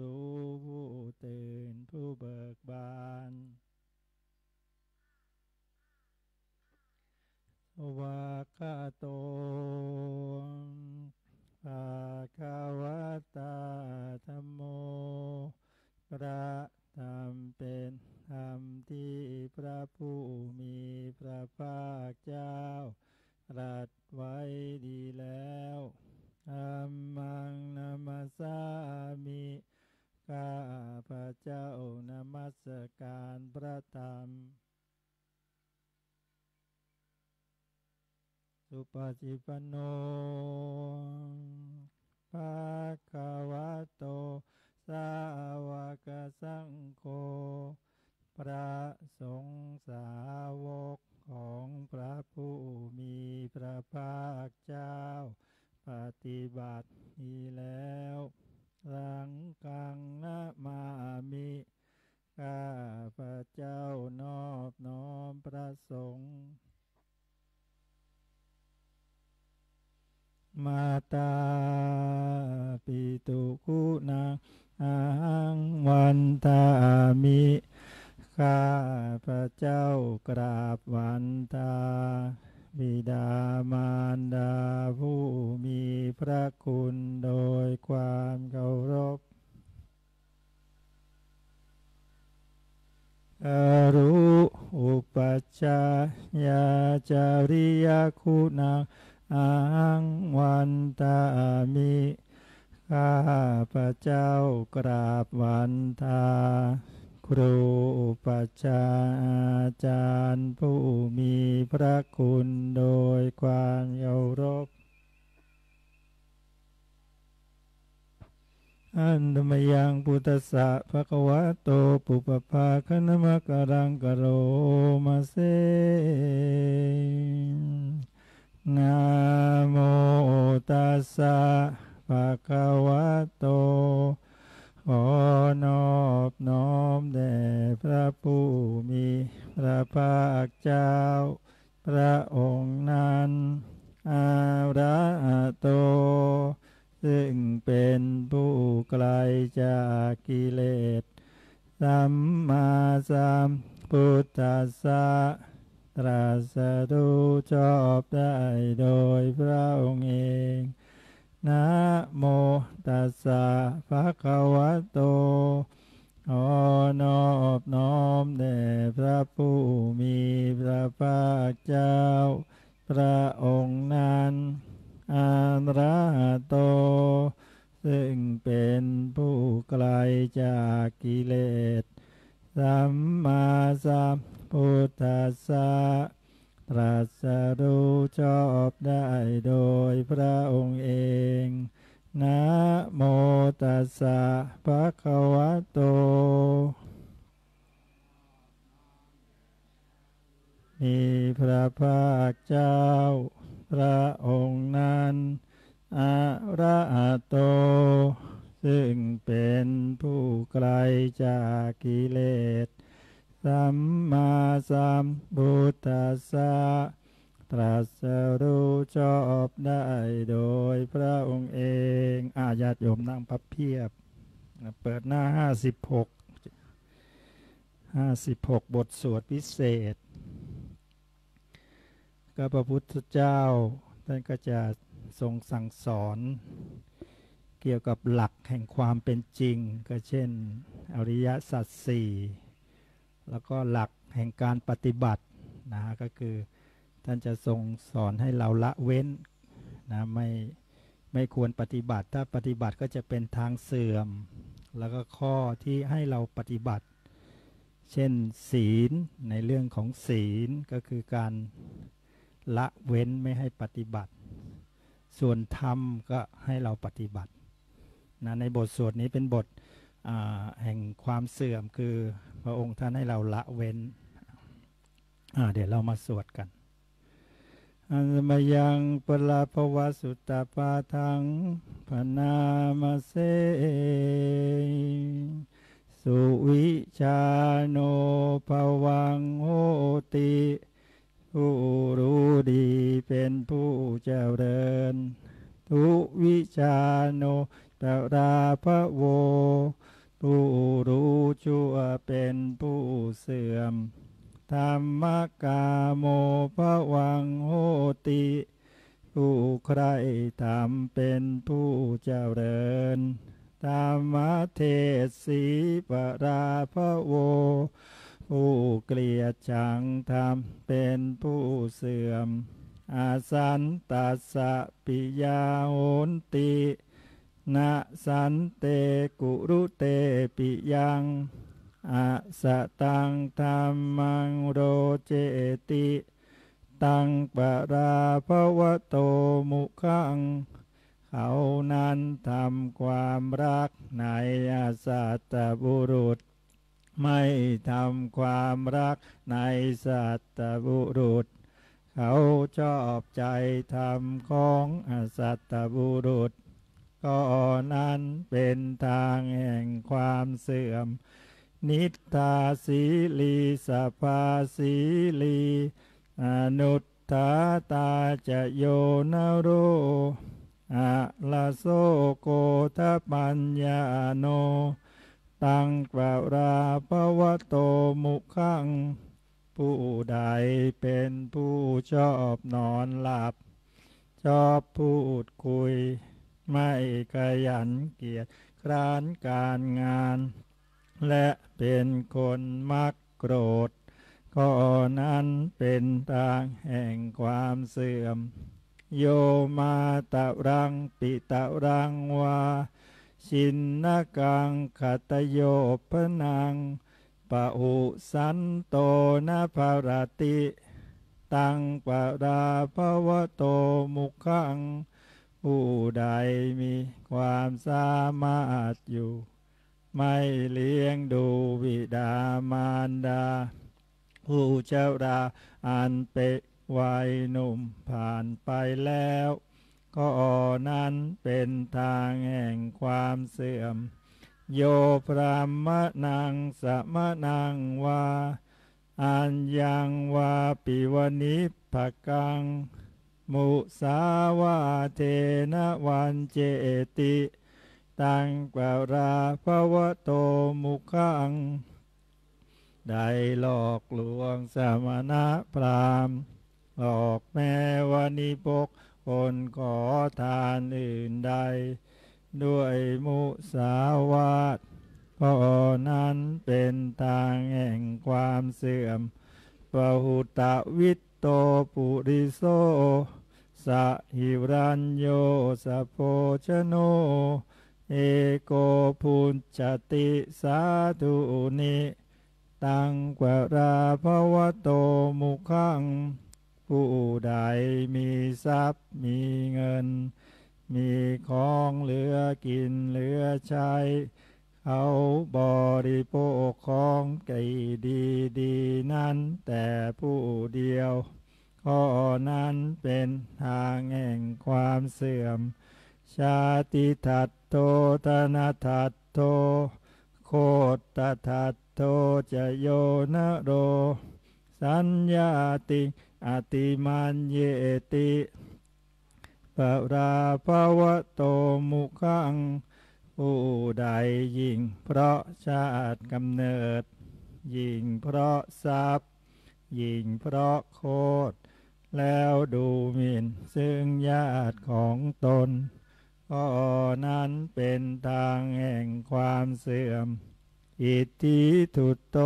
รู้ผู้ตื่นผู้เบิกบานสวากขาโตภาคะวตาธัมโมพระธรรมเป็นธรรมที่พระผู้มีพระภาคเจ้าตรัสไว้ดีแล้วธัมมังนัมมัสสามิข้าพระเจ้านัมมัสการพระธรรมสุปฏิปันโนภาควโตสาวกสังโฆพระสงฆ์สาวกของพระผู้มีพระภาคเจ้าปฏิบัติดีแล้วสังฆังนะมามิข้าพระเจ้านอบน้อมพระสงฆ์มาตาปิตุคุณังอาหังวันทามิข้าพระเจ้ากราบวันทาบิดามารดาผู้มีพระคุณโดยความเคารพอรุอุปัชฌายาจาริยคุณังอาหังวันทามิข้าพระเจ้ากราบวันทาครูอุปัชฌาจารย์ผู้มีพระคุณโดยความเคารพอันธรรมยังพุทธัสสะภควโตปุปภาคณมกรังกโรมาเสนะโมตัสสะภควโตขอนอบน้อมแด่พระผู้มีพระภาคเจ้าพระองค์นั้นอะระหะโตซึ่งเป็นผู้ไกลจากกิเลสสัมมาสัมพุทธัสสะตรัสรู้ชอบได้โดยพระองค์เองนะโมตัสสะภะคะวะโตขอนอบน้อมแด่พระผู้มีพระภาคเจ้าพระองค์นั้นอะระหะโตซึ่งเป็นผู้ไกลจากกิเลสสัมมาสัมพุทธัสสะตรัสรู้ชอบได้โดยพระองค์เองนะโมตัสสะภะคะวะโตมีพระภาคเจ้าพระองค์นั้นอะระหะโตซึ่งเป็นผู้ไกลจากกิเลสสัมมาสัมพุทธัสสะตรัสรู้ชอบได้โดยพระองค์เองญาติโยมนั่งพับเพียบเปิดหน้า56บทสวดพิเศษก็พระพุทธเจ้าท่านก็จะทรงสั่งสอนเกี่ยวกับหลักแห่งความเป็นจริงก็เช่นอริยสัจสี่แล้วก็หลักแห่งการปฏิบัตินะก็คือท่านจะทรงสอนให้เราละเว้นนะไม่ควรปฏิบัติถ้าปฏิบัติก็จะเป็นทางเสื่อมแล้วก็ข้อที่ให้เราปฏิบัติเช่นศีลในเรื่องของศีลก็คือการละเว้นไม่ให้ปฏิบัติส่วนธรรมก็ให้เราปฏิบัตินะในบทสวดนี้เป็นบทแห่งความเสื่อมคือพระองค์ท่านให้เราละเว้นเดี๋ยวเรามาสวดกันอันมยังปลาภวสุตตาปาทังพนามาเสสุวิชาโนภวังโหติผู้รู้ดีเป็นผู้เจริญทุวิชาโนตราภะโว ผู้รู้ชั่วเป็นผู้เสื่อมธรรมกาโมภวังโหติผู้ใครทำเป็นผู้เจริญธรรมเทศีปราภโวผู้เกลียดชังทำเป็นผู้เสื่อมอาสันตัสสะปิยาโหนตินะสันเตกุรุเตปิยังอะสะตังธัมมังโรเจติตังปราภวโตมุขังเขานั้นทำความรักในอาสัตตบุรุษไม่ทำความรักในสัตตบุรุษเขาชอบใจธรรมของอาสัตตบุรุษก็นั้นเป็นทางแห่งความเสื่อมนิทธาสีลีสภาสีลีอนุตถาตาจโยนโรอะลาโซโกทปัญญาโนตังปราภวโตมุขังผู้ใดเป็นผู้ชอบนอนหลับชอบพูดคุยไม่ขยันเกียจคร้านการงานและเป็นคนมักโกรธก็นั้นเป็นทางแห่งความเสื่อมโยมาตะรังปิตะรังวาชินนกังขตโยพนังปะอุสันโตนะภรติตังปราภวโตมุขังผู้ใดมีความสามารถอยู่ไม่เลี้ยงดูบิดามารดาผู้เจ้าราอันเป็นวัยหนุ่มผ่านไปแล้วก็นั้นเป็นทางแห่งความเสื่อมโยพรามนังสมนังวาอัญญังวาปิวนิภกังมุสาวาเทนะวันเจติตังปราภวโตมุขังได้หลอกลวงสมณพราหมณ์หลอกแม่วณิพกคนขอทานอื่นใดด้วยมุสาวาทก็นั้นเป็นทางแห่งความเสื่อมปหุตวิตโตปุริโสสหิรัญโยสโพชโนเอโกพุญจติสาธุนิตังปราภวโตมุขังผู้ใดมีทรัพย์มีเงินมีของเหลือกินเหลือใช้เขาบริโภคของไก่ดีๆนั้นแต่ผู้เดียวข้อนั้นเป็นทางแห่งความเสื่อมชาติทัตโตธนทัตโตโคตทัตโตจโยนโรสัญญาติอติมันเยติปราภวโตมุขังผู้ใดยิ่งเพราะชาติกำเนิดยิ่งเพราะทรัพย์ยิ่งเพราะโคตรแล้วดูหมิ่นซึ่งญาติของตนก็นั้นเป็นทางแห่งความเสื่อมอิทธิทุตโต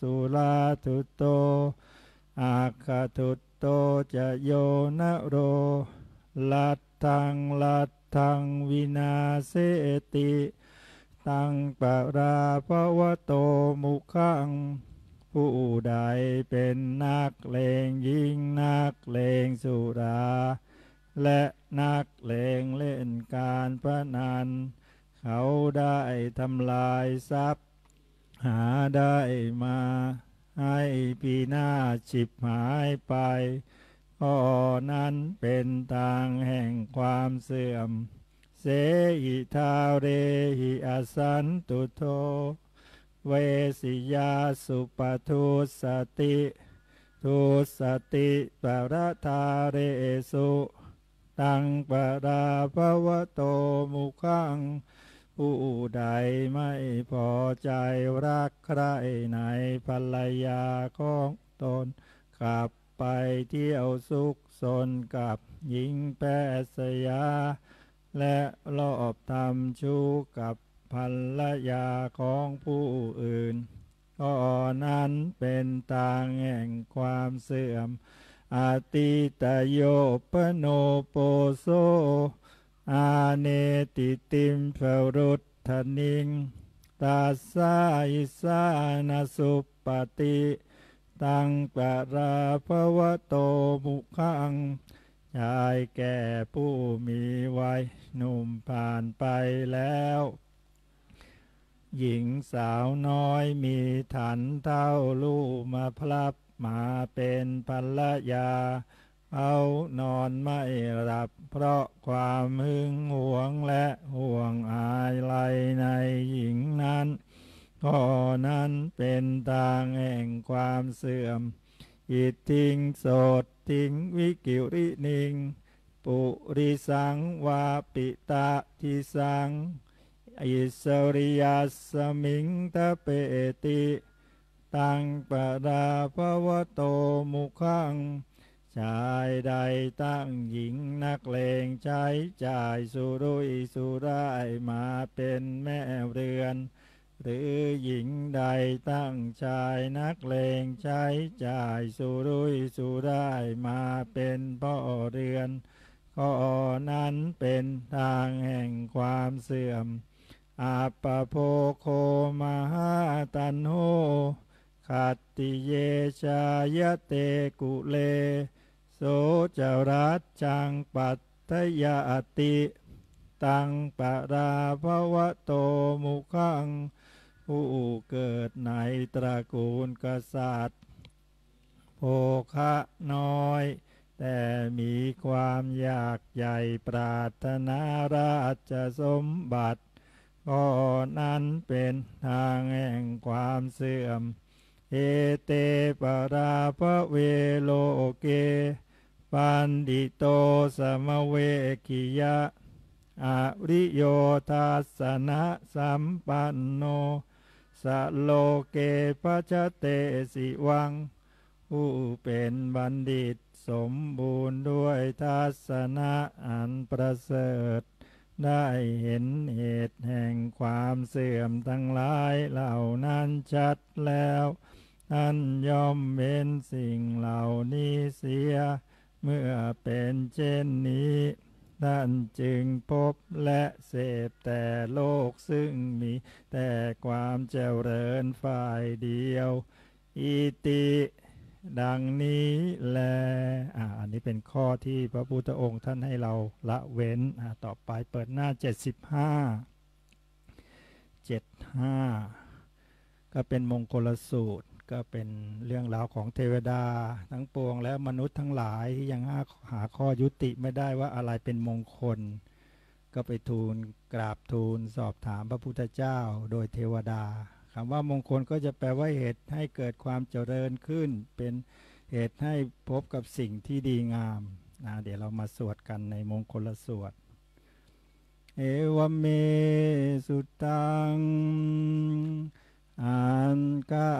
สุราทุตโตอาคทุตโตจโยนโรลัทธังวินาเสติตังปราภวโตมุขังผู้ใดเป็นนักเลงยิ่งนักเลงสุราและนักเลงเล่นการพนันเขาได้ทำลายทรัพย์หาได้มาให้ปีหน้าฉิบหายไปข้อนั้นเป็นทางแห่งความเสื่อมเสหิทาเรหิอสันตุโทเวสิยาสุปทุสติทุสติปรทาเรสุตังปราภวโตมุขังผ ผู้ใดไม่พอใจรักใครในภรรยาของตนขับไปเที่ยวสุขสนกับหญิงแพทยาและลอบทำชู้กับภรรยาของผู้อื่นก็นั้นเป็นทางแห่งความเสื่อมอติตโยปโนโปโสอาเนติติมภรุทธนิงตัสสะอิสานสุปฏิตังปะราภวโตมุขังชายแก่ผู้มีวัยหนุ่มผ่านไปแล้วหญิงสาวน้อยมีฐานเท่าลูกมาพลับมาเป็นภรรยาเอานอนไม่หลับเพราะความหึงหวงและห่วงอาลัยในหญิงนั้นข้อนั้นเป็นทางแห่งความเสื่อมอิทธิงโสติงวิกิรินิงปุริสังวาปิตะทิสังอิสริยัสสมิงทะเปติตังปะดาภวโตมุขังชายใดตั้งหญิงนักเลงใช้จ่ายสุรุ่ยสุร่ายมาเป็นแม่เรือนหรือหญิงใดตั้งชายนักเลงใช้จ่ายสุรุ่ยสุร่ายมาเป็นพ่อเรือนข้อนั้นเป็นทางแห่งความเสื่อมอัปปโภโคมหาตันโหขัตติเยชายเตกุเลโสจรัสจังปัตตยาติตังปะราภวโตมุขังผู้เกิดในตระกูลกษัตริย์โภคะน้อยแต่มีความอยากใหญ่ปรารถนาราชสมบัติก็นั้นเป็นทางแห่งความเสื่อมเอเตปราภเวโลเกปันดิโตสมเวคิยะอริโยทัสสนะสัมปันโนสโลเกปัจเตสิวังผู้เป็นบัณฑิตสมบูรณ์ด้วยทัศนะอันประเสริฐได้เห็นเหตุแห่งความเสื่อมทั้งหลายเหล่านั้นชัดแล้วท่านย่อมเว้นสิ่งเหล่านี้เสียเมื่อเป็นเช่นนี้ท่านจึงพบและเสพแต่โลกซึ่งมีแต่ความเจริญฝ่ายเดียวอิติดังนี้แลอันนี้เป็นข้อที่พระพุทธองค์ท่านให้เราละเว้นต่อไปเปิดหน้า75ก็เป็นมงคลสูตรก็เป็นเรื่องราวของเทวดาทั้งปวงและมนุษย์ทั้งหลายที่ยังหาข้อยุติไม่ได้ว่าอะไรเป็นมงคลก็ไปทูลกราบทูลสอบถามพระพุทธเจ้าโดยเทวดาคำว่ามงคลก็จะแปลว่าเหตุให้เกิดความเจริญขึ้นเป็นเหตุให้พบกับสิ่งที่ดีงามเดี๋ยวเรามาสวดกันในมงคลสวดเอวเมสุตังอันข้า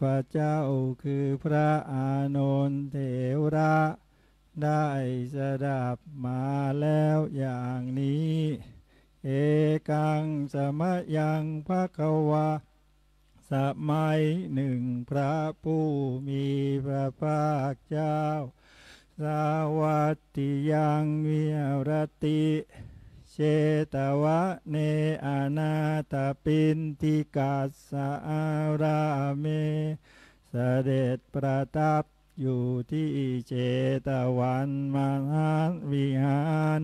พระเจ้าคือพระอานนท์เถระได้สดับมาแล้วอย่างนี้เอกังสมะยังภควาสมัยหนึ่งพระผู้มีพระภาคเจ้าสวัตติยังวิรติเชตวะเนอนาถปินทิกัสสารามเมเสด็จประทับอยู่ที่เชตวันมหาวิหาร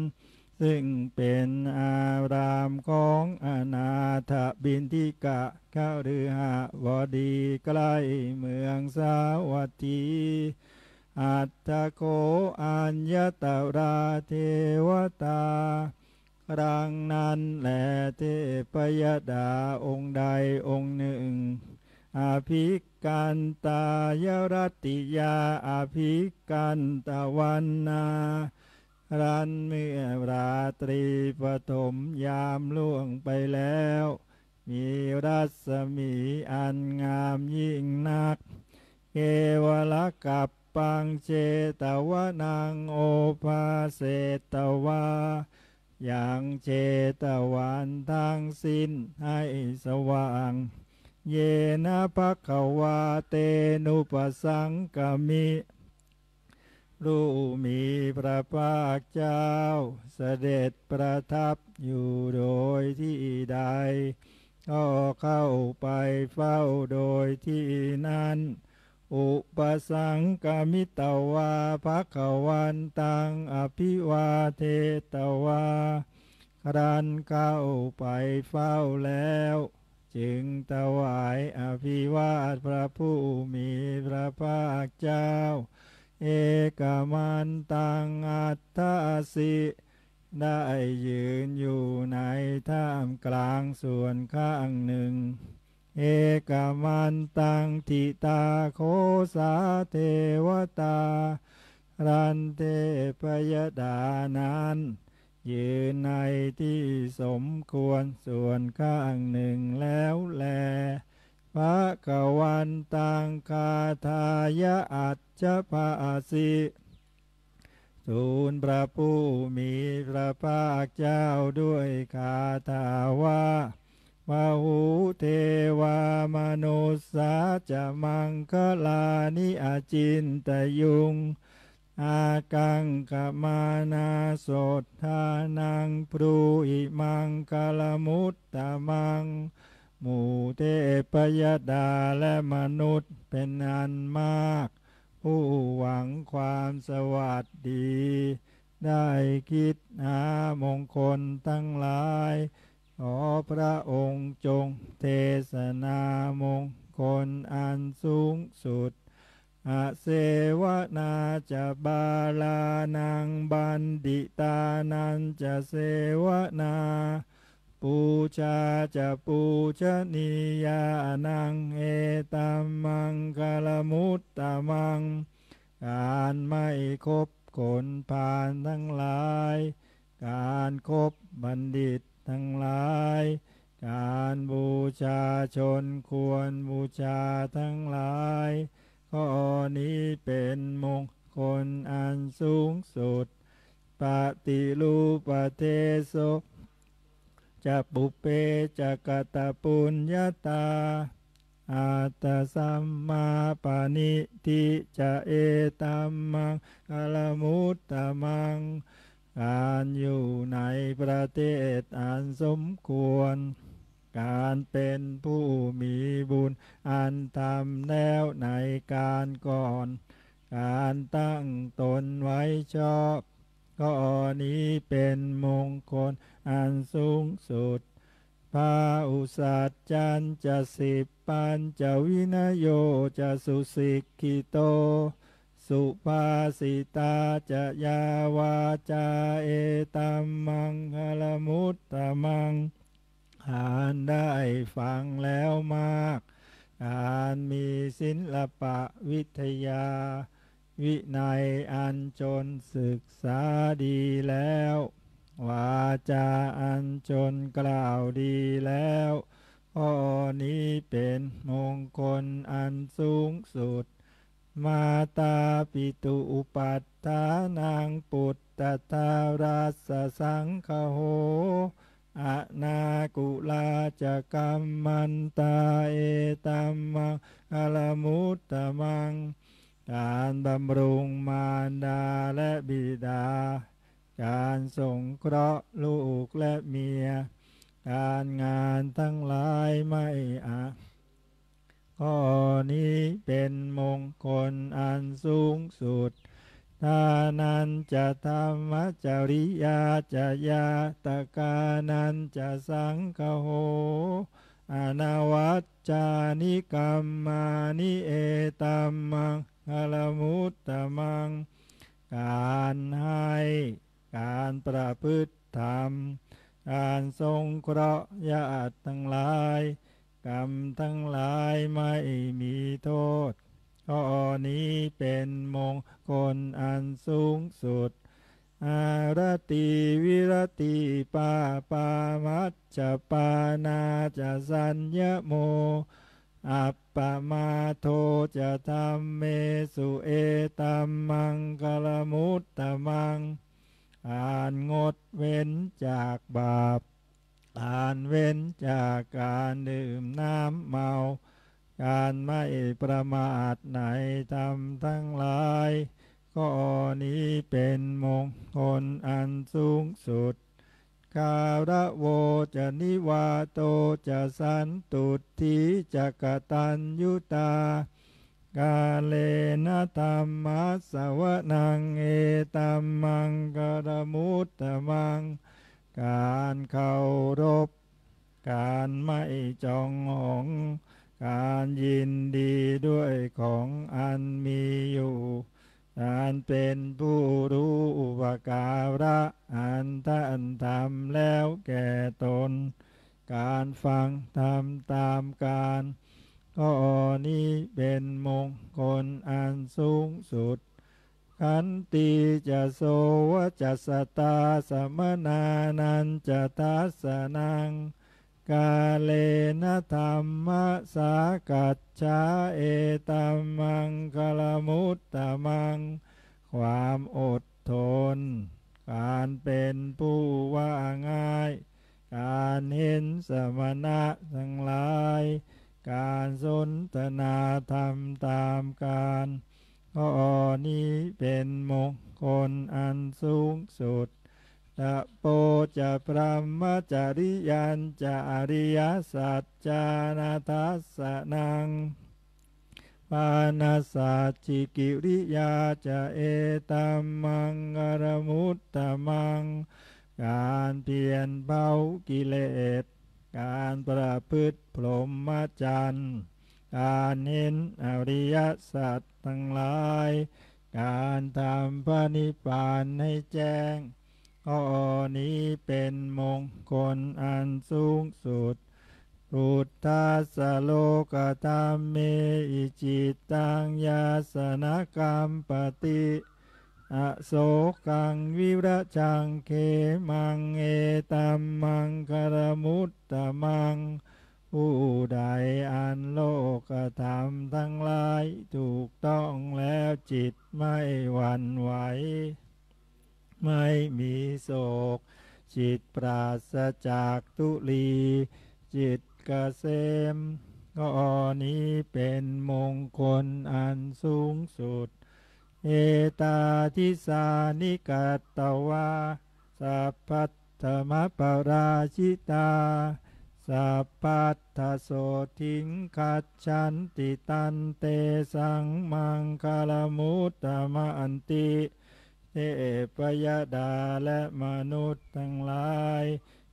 ซึ่งเป็นอารามของอนาถบิณฑิกะคฤหบดีใกล้เมืองสาวัตถีอัตถโคอัญญตราเทวตาครั้งนั้นแลเทพยดาองค์ใดองค์หนึ่งอภิกันตายรติยาอภิกันตวันนา รันเมื่อราตรีปฐมยามล่วงไปแล้วมีรัศมีอันงามยิ่งนักเกวลกัปปังเจตวะนังโอภาเสตวาอย่างเจตวันทางสิ้นให้สว่างเยนะภควาเตนุปสังกมิรู้มีพระภาคเจ้าเสด็จประทับอยู่โดยที่ใดก็เข้าไปเฝ้าโดยที่นั้นอุปสังกมิตวาภควันตังอภิวาเทตวารันเข้าไปเฝ้าแล้วจึงถวายอภิวาทพระผู้มีพระภาคเจ้าเอกมันตังอัตถสิได้ยืนอยู่ในท่ามกลางส่วนข้างหนึ่งเอกมันตังทิตาโคสาเทวตารันเทพยดานั้นยืนในที่สมควรส่วนข้างหนึ่งแล้วแลภควานตังคาทายะอัจฉภาสิทูลพระผู้มีพระภาคเจ้าด้วยคาถาว่ามาหูเทวามนุสสาจะมังคลานิอาจินตยุงอากังกมานาสดทานังพรูหิมังกลมุตตมังหมู่เทพยดาและมนุษย์เป็นอันมากผู้หวังความสวัสดีได้คิดหามงคลทั้งหลายขอพระองค์จงเทศนามงคลอันสูงสุดอเสวนาจะบาลานังบันดิตานันจะเสวนาปูชาจะปูชนียานังเอตัมมังคลมุตตมังการไม่คบคนผ่านทั้งหลายการคบบัณฑิตทั้งหลายการบูชาชนควรบูชาทั้งหลายข้อนี้เป็นมงคลอันสูงสุดปฏิรูปเทโสจะปุเปจะกตปุญญาตาอัตตสัมมาปานิทิจะเอตัมมังกลมุตตมังการอยู่ในประเทศอันสมควรการเป็นผู้มีบุญอันทำแล้วในการก่อนการตั้งตนไว้ชอบข้อนี้เป็นมงคลอันสูงสุดพาอุสัจจันจะสิบปัญจวินโยจะสุสิกิโตสุภาสิตาจะยาวาจาเอตัมมังคลมุตตมังการได้ฟังแล้วมากการมีศิลปะวิทยาวินัยอันชนศึกษาดีแล้ววาจาอันชนกล่าวดีแล้วข้อนี้เป็นมงคลอันสูงสุดมาตาปิตุอุปัฏฐานังปุตตทาราสสังคโหอะนากุลาจะกัมมันตาเอตัมมังกลมุตตมังการบำรุงมารดาและบิดาการสงเคราะห์ลูกและเมียการงานทั้งหลายไม่อาข้อนี้เป็นมงคลอันสูงสุดทานันจะธรรมจริยาจะยาตกานันจะสังคโหอนวัจจานิกัมมานิเอตัมมังกลมุตตมังการให้การประพฤติธรรมการสงเคราะห์ญาติทั้งหลายกรรมทั้งหลายไม่มีโทษข้อนี้เป็นมงคลอันสูงสุด อาระติวิรติปาปามัจจปานาจะสัญญโมอัปปมาโทจะธัมเมสุเอตัมมังคลมุตตมังอ่านงดเว้นจากบาปอ่านเว้นจากการดื่มน้ำเมาการไม่ประมาทในธรรมทั้งหลายข้อนี้เป็นมงคลอันสูงสุดคาระโวจะนิวาโตจะสันตุทิจะกตัญญูตากาเลนะธัมมัสสวนังเอตัมมังคลมุตตมังการเคารพการไม่จองหองการยินดีด้วยของอันมีอยู่การเป็นผู้รู้อุปการะอันท่านทำแล้วแก่ตนการฟังทำตามการข้อนี้เป็นมงคลอันสูงสุดขันติจะโสวจะสตาสมนานันจะทัสสนังกาเลนะธัมมะสากัจฉาเอตัมมังคลมุตตมังความอดทนการเป็นผู้ว่าง่ายการเห็นสมณะทั้งหลายการสนทนาธรรมตามการข้อนี้เป็นมงคลอันสูงสุดตะโปจะพรหมจริยันจะอริยสัจจานาทัสสนังปานาสัจจิกิริยาจะเอตัมมังคลมุตตมังการเพียรเผากิเลสการประพฤติพรหมจรรย์การเห็นอริยสัจทั้งหลายการทำพระนิพพานให้แจ้งข้อนี้เป็นมงคลอันสูงสุดพุทธัสสะโลกธัมเมอิจิตังยาสนกัมปติอโศกังวิระชังเขมังเอตัมมังคลมุตตมังผู้ใดอันโลกธรรมทั้งหลายถูกต้องแล้วจิตไม่หวั่นไหวไม่มีโศกจิตปราศจากทุลีจิตเกษมข้อนี้เป็นมงคลอันสูงสุดเอตาทิสานิกัตตวาสัพพัทธมปราชิตาสัพพัทธโสทิงคัจฉันติตันเตสังมังคลมุตตมันติเทพยดาและมนุษย์ทั้งหลาย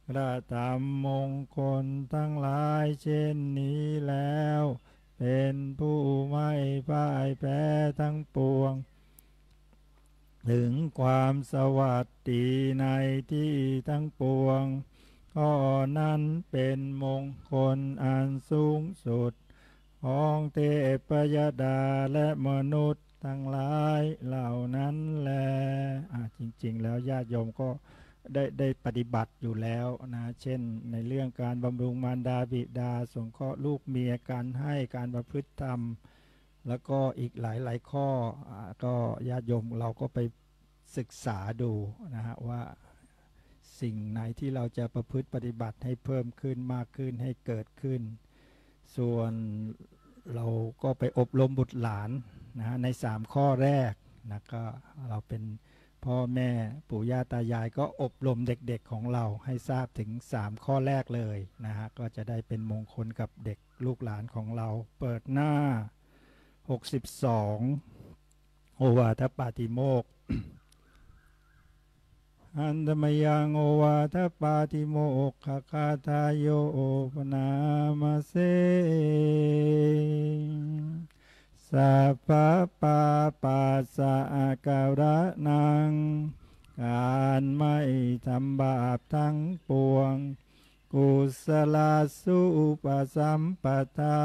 กระทำมงคลทั้งหลายเช่นนี้แล้วเป็นผู้ไม่พ่ายแพ้ทั้งปวงถึงความสวัสดีในที่ทั้งปวงข้อนั้นเป็นมงคลอันสูงสุดของเทพยดาและมนุษย์ทั้งหลายเหล่านั้นแลจริงๆแล้วญาติโยมก็ได้ปฏิบัติอยู่แล้วนะเช่นในเรื่องการบำรุงมารดาบิดาสงเคราะห์ลูกเมียการให้การประพฤติธรรมแล้วก็อีกหลายๆข้อก็ญาติโยมเราก็ไปศึกษาดูนะฮะว่าสิ่งไหนที่เราจะประพฤติปฏิบัติให้เพิ่มขึ้นมากขึ้นให้เกิดขึ้นส่วนเราก็ไปอบรมบุตรหลานนะใน3ข้อแรกนะก็เราเป็นพ่อแม่ปู่ย่าตายายก็อบรมเด็กๆของเราให้ทราบถึง3ข้อแรกเลยนะฮะก็จะได้เป็นมงคลกับเด็กลูกหลานของเราเปิดหน้า62โอวาทปาติโมกข์ อันธมยังโอวาทปาติโมกขคาทายโยโอปนามาเสสัพพะปาปัสสะอาการะนังการไม่ทำบาปทั้งปวงกุศลสุปสัมปทา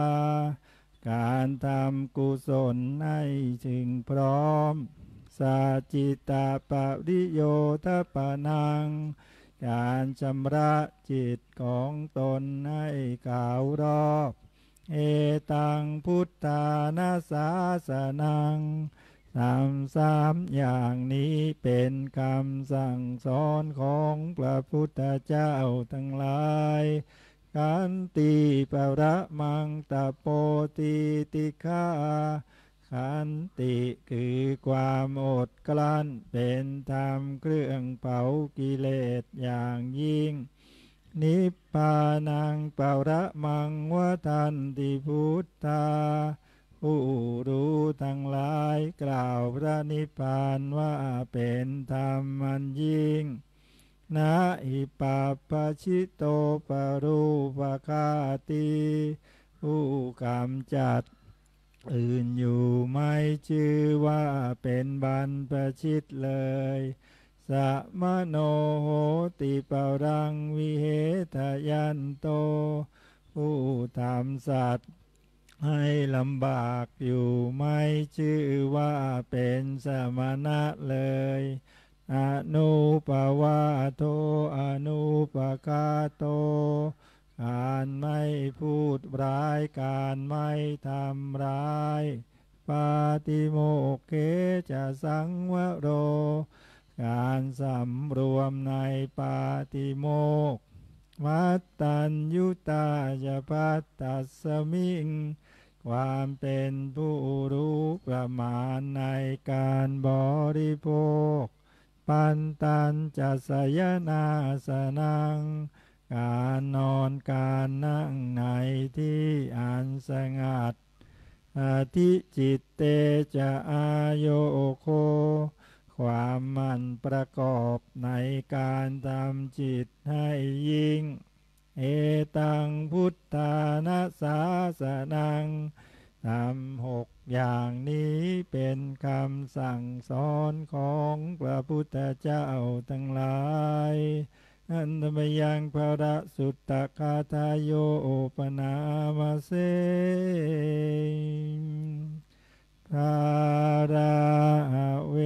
การทำกุศลให้ถึงพร้อม สาจิตาปริโยทปนังการชำระจิตของตนให้ขาวรอบเอตังพุทธานาสาสนังทำสามอย่างนี้เป็นคำสั่งสอนของพระพุทธเจ้าทั้งหลายกันติปรมังตโปติติฆาขันติคือความอดกลั้นเป็นธรรมเครื่องเผากิเลสอย่างยิ่งนิพพานังปรมังวทันติพุทธาผู้รู้ทั้งหลายกล่าวพระนิพพานว่าเป็นธรรมมันยิ่งนะหิปาปชิโตปรูปคาติผู้กำจัดอื่นอยู่ไม่ชื่อว่าเป็นบันปชิตเลยสมโนโหติปรังวิเหทยันโตผู้ทำสัตว์ให้ลำบากอยู่ไม่ชื่อว่าเป็นสมณะเลยอนุปวาโทอนุปกาโตการไม่พูดร้ายการไม่ทำร้ายปาติโมกเขจะสังวโรการสำรวมในปาติโมกข์มัตตัญยุตาจะปัตตัสสมิงความเป็นผู้รู้ประมาณในการบริโภคปันตัญจะสยนาสนังการนอนการนั่งในที่อันสงัดอธิจิตเตจะอโยโคความมันประกอบในการทำจิตให้ยิ่งเอตังพุทธานาสาสนังทำหกอย่างนี้เป็นคำสั่งสอนของพระพุทธเจ้าทั้งหลายอันธรรมยังพระสุตตคาทายโยโอปนามาเสภาราเว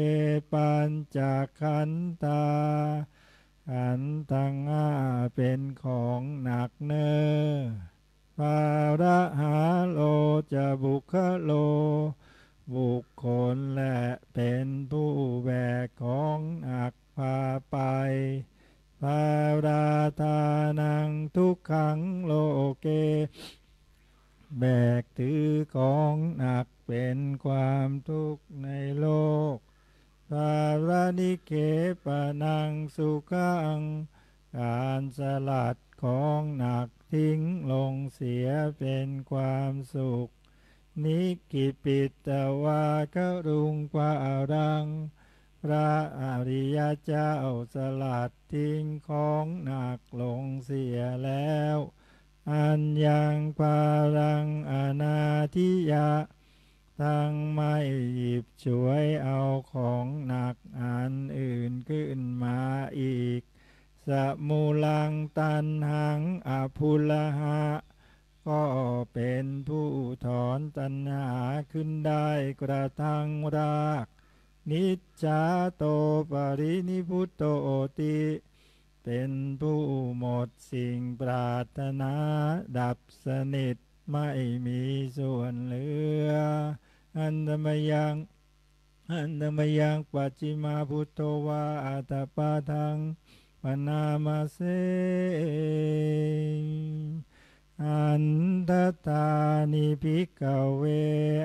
ปัญจขันธาขันธ์ทั้งห้าเป็นของหนักเนื้อภาระหาโลจะบุคโลบุคคลและเป็นผู้แบกของหนักพาไปภาราธานังทุกขังโลเกแบกถือของหนักเป็นความทุกข์ในโลกภารณิเขปนังสุขังการสลัดของหนักทิ้งลงเสียเป็นความสุขนิกิปิตวาครุงปะรังพระอริยเจ้าสลัดทิ้งของหนักลงเสียแล้วอัญญังปารังอนาธิยะทั้งไม่หยิบฉวยเอาของหนักอันอื่นขึ้นมาอีกสมูลังตันหังอภุลหะก็เป็นผู้ถอนตัณหาขึ้นได้กระทั่งรากนิจจาโตปรินิพุตโตติเป็นผู้หมดสิ่งปรารถนาดับสนิทไม่มีส่วนเหลืออันธรรมยังปัจฉิมาพุทโธวาอัตปาทังปนามาเสอันตตานิภิกขเว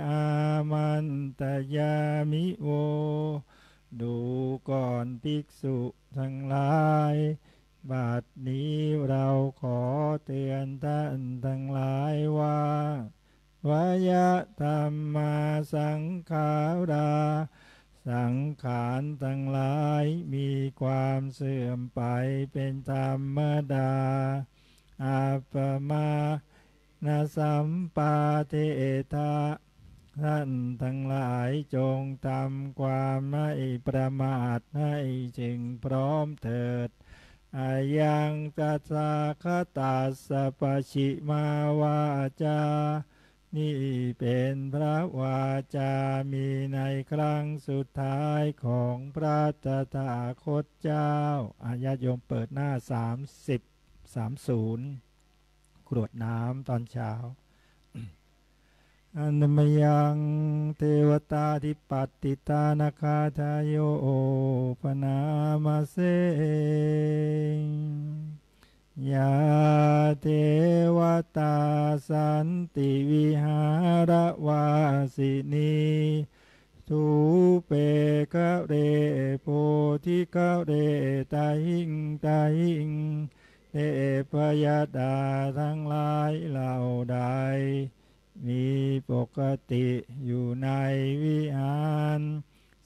อามันตยามิโวดูก่อนภิกษุทั้งหลายบัดนี้เราขอเตือนท่านทั้งหลายว่าวายะธรรมาสังขาราสังขารทั้งหลายมีความเสื่อมไปเป็นธรรมดาอัปปมานะสัมปาเทธะท่านทั้งหลายจงทำความไม่ประมาทให้ถึงพร้อมเถิดอายังตถาคตัสสะปะชิมาวาจา นี่เป็นพระวาจามีในครั้งสุดท้ายของพระตถาคตเจ้าญาติโยมเปิดหน้า30 30กรวดน้ำตอนเช้า อนัมยังเทวตาธิปัตติตานาคาทายโยปนามาเสยาเทวตาสันติวิหารวาสินีทูเปกะเรโพธิกะเรตาหิงตาหิงเทพยดาทั้งหลายเหล่าใดมีปกติอยู่ในวิหาร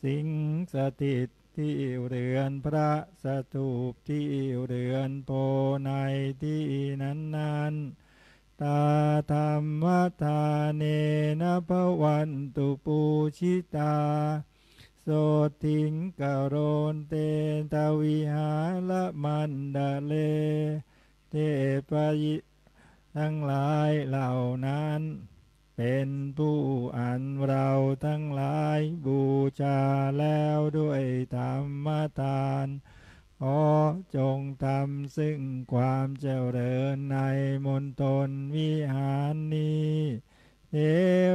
สิงสถิตที่เรือนพระสถูปที่เรือนโพในที่นั้นๆตาธรรมทาเนนะภวันตุปูชิตาโสติงกโรนเตตวิหารมันดาเลเทพยิทั้งหลายเหล่านั้นเป็นผู้อันเราทั้งหลายบูชาแล้วด้วยธรรมทานขอจงทำซึ่งความเจริญในมณฑลวิหารนี้เท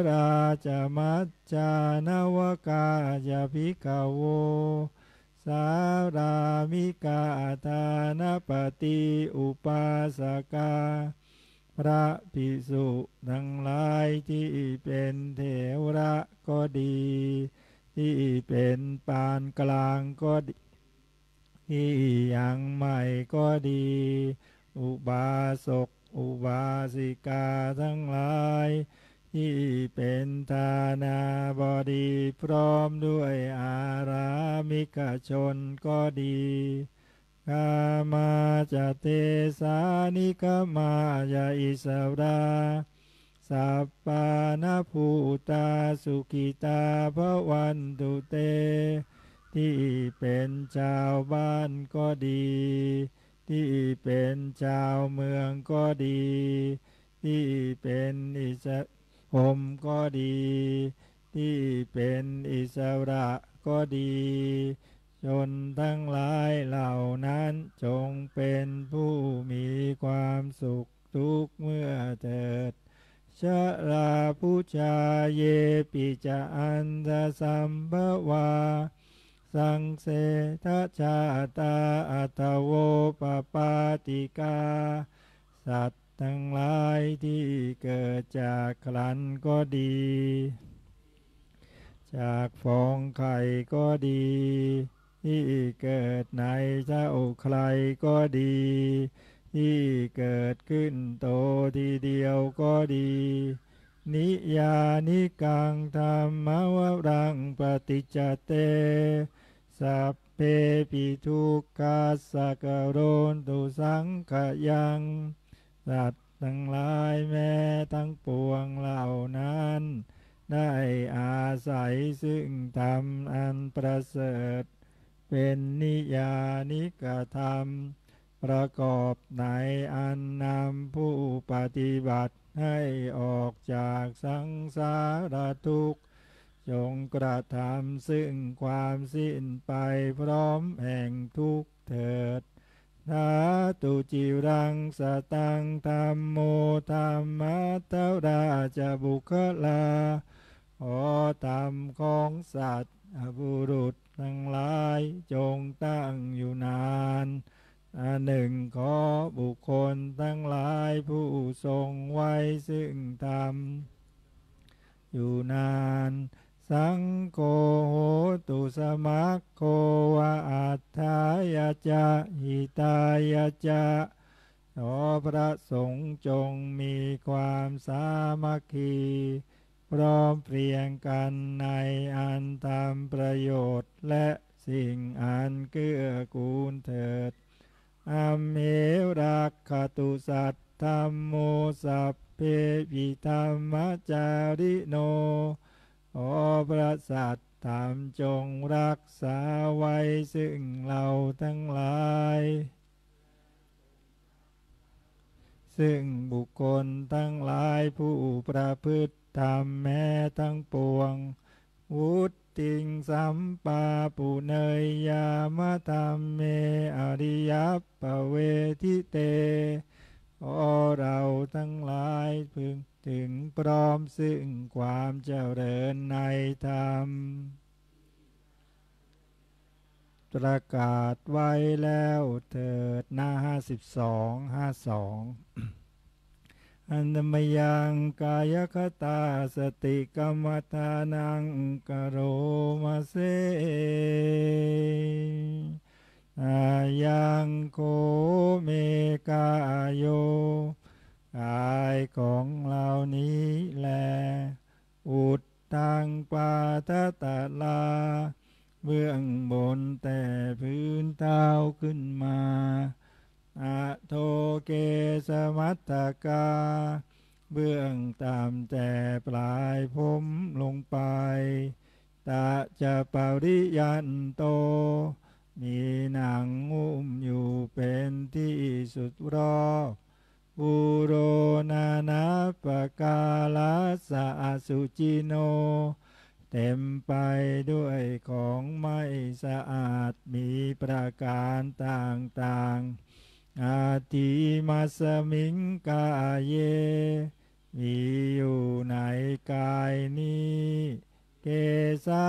ราจมัจจานวกาจภิกขโวสารามิกาทานปฏิอุปาสกาพระภิกษุทั้งหลายที่เป็นเถระก็ดีที่เป็นปานกลางก็ดีที่ยังใหม่ก็ดีอุบาสกอุบาสิกาทั้งหลายที่เป็นทานาบดีพร้อมด้วยอารามิกชนก็ดีกามาจะเทสานิกามาจะอิสราสัพปานภูตาสุขิตาภวันตุเตที่เป็นชาวบ้านก็ดีที่เป็นชาวเมืองก็ดีที่เป็นอิสหมก็ดีที่เป็นอิสระก็ดีชนทั้งหลายเหล่านั้นจงเป็นผู้มีความสุขทุกเมื่อเถิดชราพุชาเยปิจอันตสัมภวาสังเสทชาตาอัตโวปปาติกาสัตว์ทั้งหลายที่เกิดจากครันก็ดีจากฟองไข่ก็ดีที่เกิดในเจ้าใครก็ดีที่เกิดขึ้นโตทีเดียวก็ดีนิยานิกังธรรมวรังปฏิจจเตสัพเพปิทุกขัสสะกโรนตุสังขยังสัตว์ทั้งหลายแม้ทั้งปวงเหล่านั้นได้อาศัยซึ่งธรรมอันประเสริฐเป็นนิยานิกธรรมประกอบในอันนำผู้ปฏิบัติให้ออกจากสังสารทุกข์จงกระทำซึ่งความสิ้นไปพร้อมแห่งทุกข์เถิดสาธุจิรังสตังธัมโมธัมมัตตราจบุคลาขอธรรมของสัตว์บุรุษทั้งหลายจงตั้งอยู่นานอันหนึ่งขอบุคคลทั้งหลายผู้ทรงไว้ซึ่งธรรมอยู่นานสังโฆโหตุสมัคโควะอัฏฐายะจะหิตายะจะขอพระสงฆ์จงมีความสามัคคีพร้อมเพรียงกันในอันทำประโยชน์และสิ่งอันเกื้อกูลเถิดอัมเหรักขตุสัตธัมโมสัพเพปิธัมมจาริโนขอพระสัตธรรมจงรักษาไว้ซึ่งเราทั้งหลายส ซึ่งบุคคลทั้งหลายผู้ประพฤติธรรมแม้ทั้งปวงวุตติงสัมปาปุเนยยามะธัมเมอริยัปปเวทิเตขอเราทั้งหลายพึงถึงพร้อมซึ่งความเจริญในธรรมประกาศไว้แล้วเถิดหน้า52 52 อันธรรมยังกายคตาสติกัมมทานังกโรมาเสอายังโคเมกาโยกายของเรานี้แลอุดตังปาทตะลาเบื้องบนแต่พื้นเท้าขึ้นมาอะโทเกสมัตตกาเบื้องต่ำแต่ปลายผมลงไปตะจะปริยันโตมีหนังหุ้มอยู่เป็นที่สุดรอบปุโรนานาปกาลาสะอสุจิโนเต็มไปด้วยของไม่สะอาดมีประการต่างๆอาทิมัสมิงกาเยมีอยู่ในกายนี้เกสา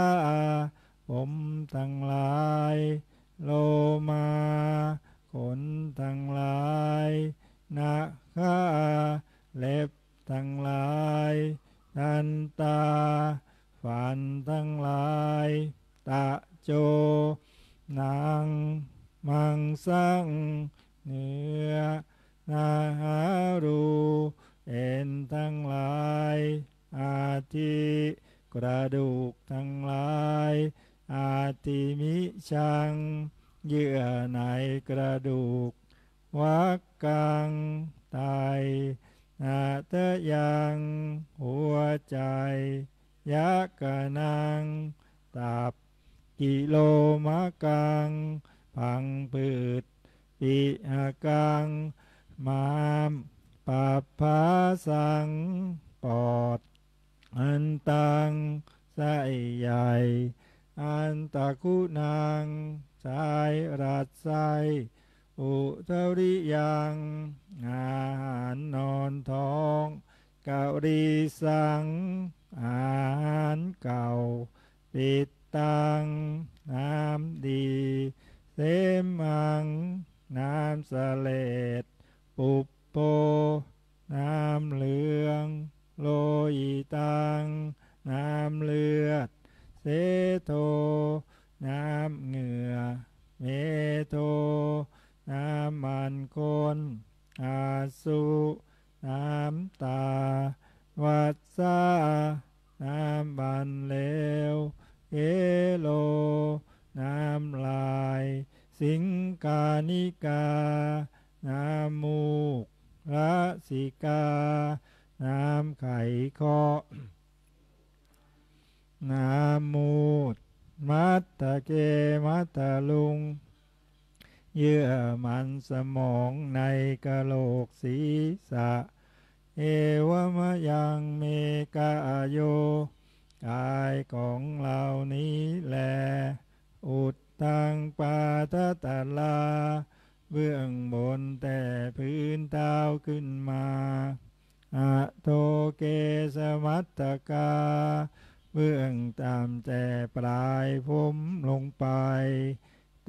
ผมทั้งหลายโลมาขนทั้งหลายนาคาเล็บทั้งหลายทันตาฟันทั้งหลายตะโจหนังมังสังเนื้อนาหารูเอ็นทั้งหลายอาทิกระดูกทั้งหลายอาทิมิชังเยื่อในกระดูกวักกังไตนาเตยังหัวใจยะกะนังตับกิโลมะกังพังพืชปิหะกังมามปัปภาสังปอดอันตังไส้ใหญ่อันตะคุนังสายรัดไส้อุทริยังอาหารนอนท้องกะรีสังอาหารเก่าปิดตังน้ำดีเสมังน้ำสเลดปุปโปน้ำเหลืองโลหิตังน้ำเลือดเสโทน้ำเหงื่อเมโทน้ำมันคนอาสุน้ำตาวัดซาน้ำบันเลวเอโลน้ำลายสิงกานิกาน้ำมูกระสิกาน้ำไข่ข้อน้ำมูดมัตตะเกมัตตะลุงเยื่อมันสมองในกะโหลกศีรษะเอวมะยังเมกาโยกายของเรานี้แลอุดตังปาทตะลาเบื้องบนแต่พื้นเท้าขึ้นมาอะโทเกสมัตตกาเบื้องต่ำแต่ปลายผมลงไป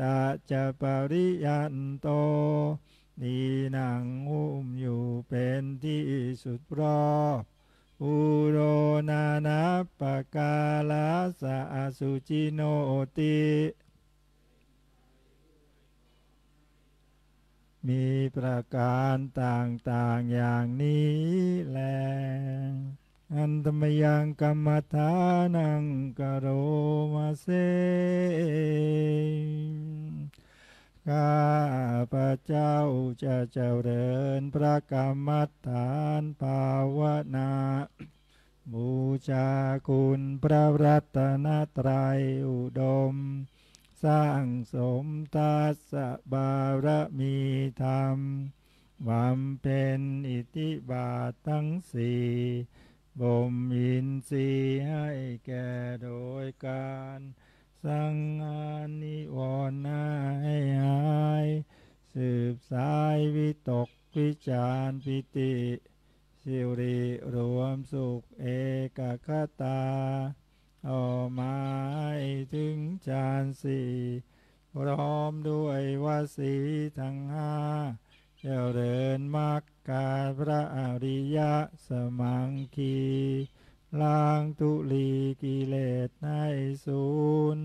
ตะจะปริยันโตมีหนังหุ้มอยู่เป็นที่สุดรอบอุโรนานาปกาลาสะอสุจิโนติมีประการต่างๆอย่างนี้แลอันธรรมยังกัมมทานังกโรมาเสข้าพระเจ้าจะเจริญพระกรรมฐานภาวนาบูชาคุณพระรัตนตรัยอุดมสร้างสมทัสสะบารมีธรรม บำเพ็ญอิทธิบาททั้งสี่บ่มอินทรีย์ให้แก่โดยการสังหารนิวรณ์ให้หายสืบสายวิตกวิจารปิติสิริรวมสุขเอกคตาออกมาให้ถึงฌานสี่พร้อมด้วยวสีทั้งห้าเจริญมรรคกาพระอริยสมังคีล้างทุลีกิเลสให้สูญ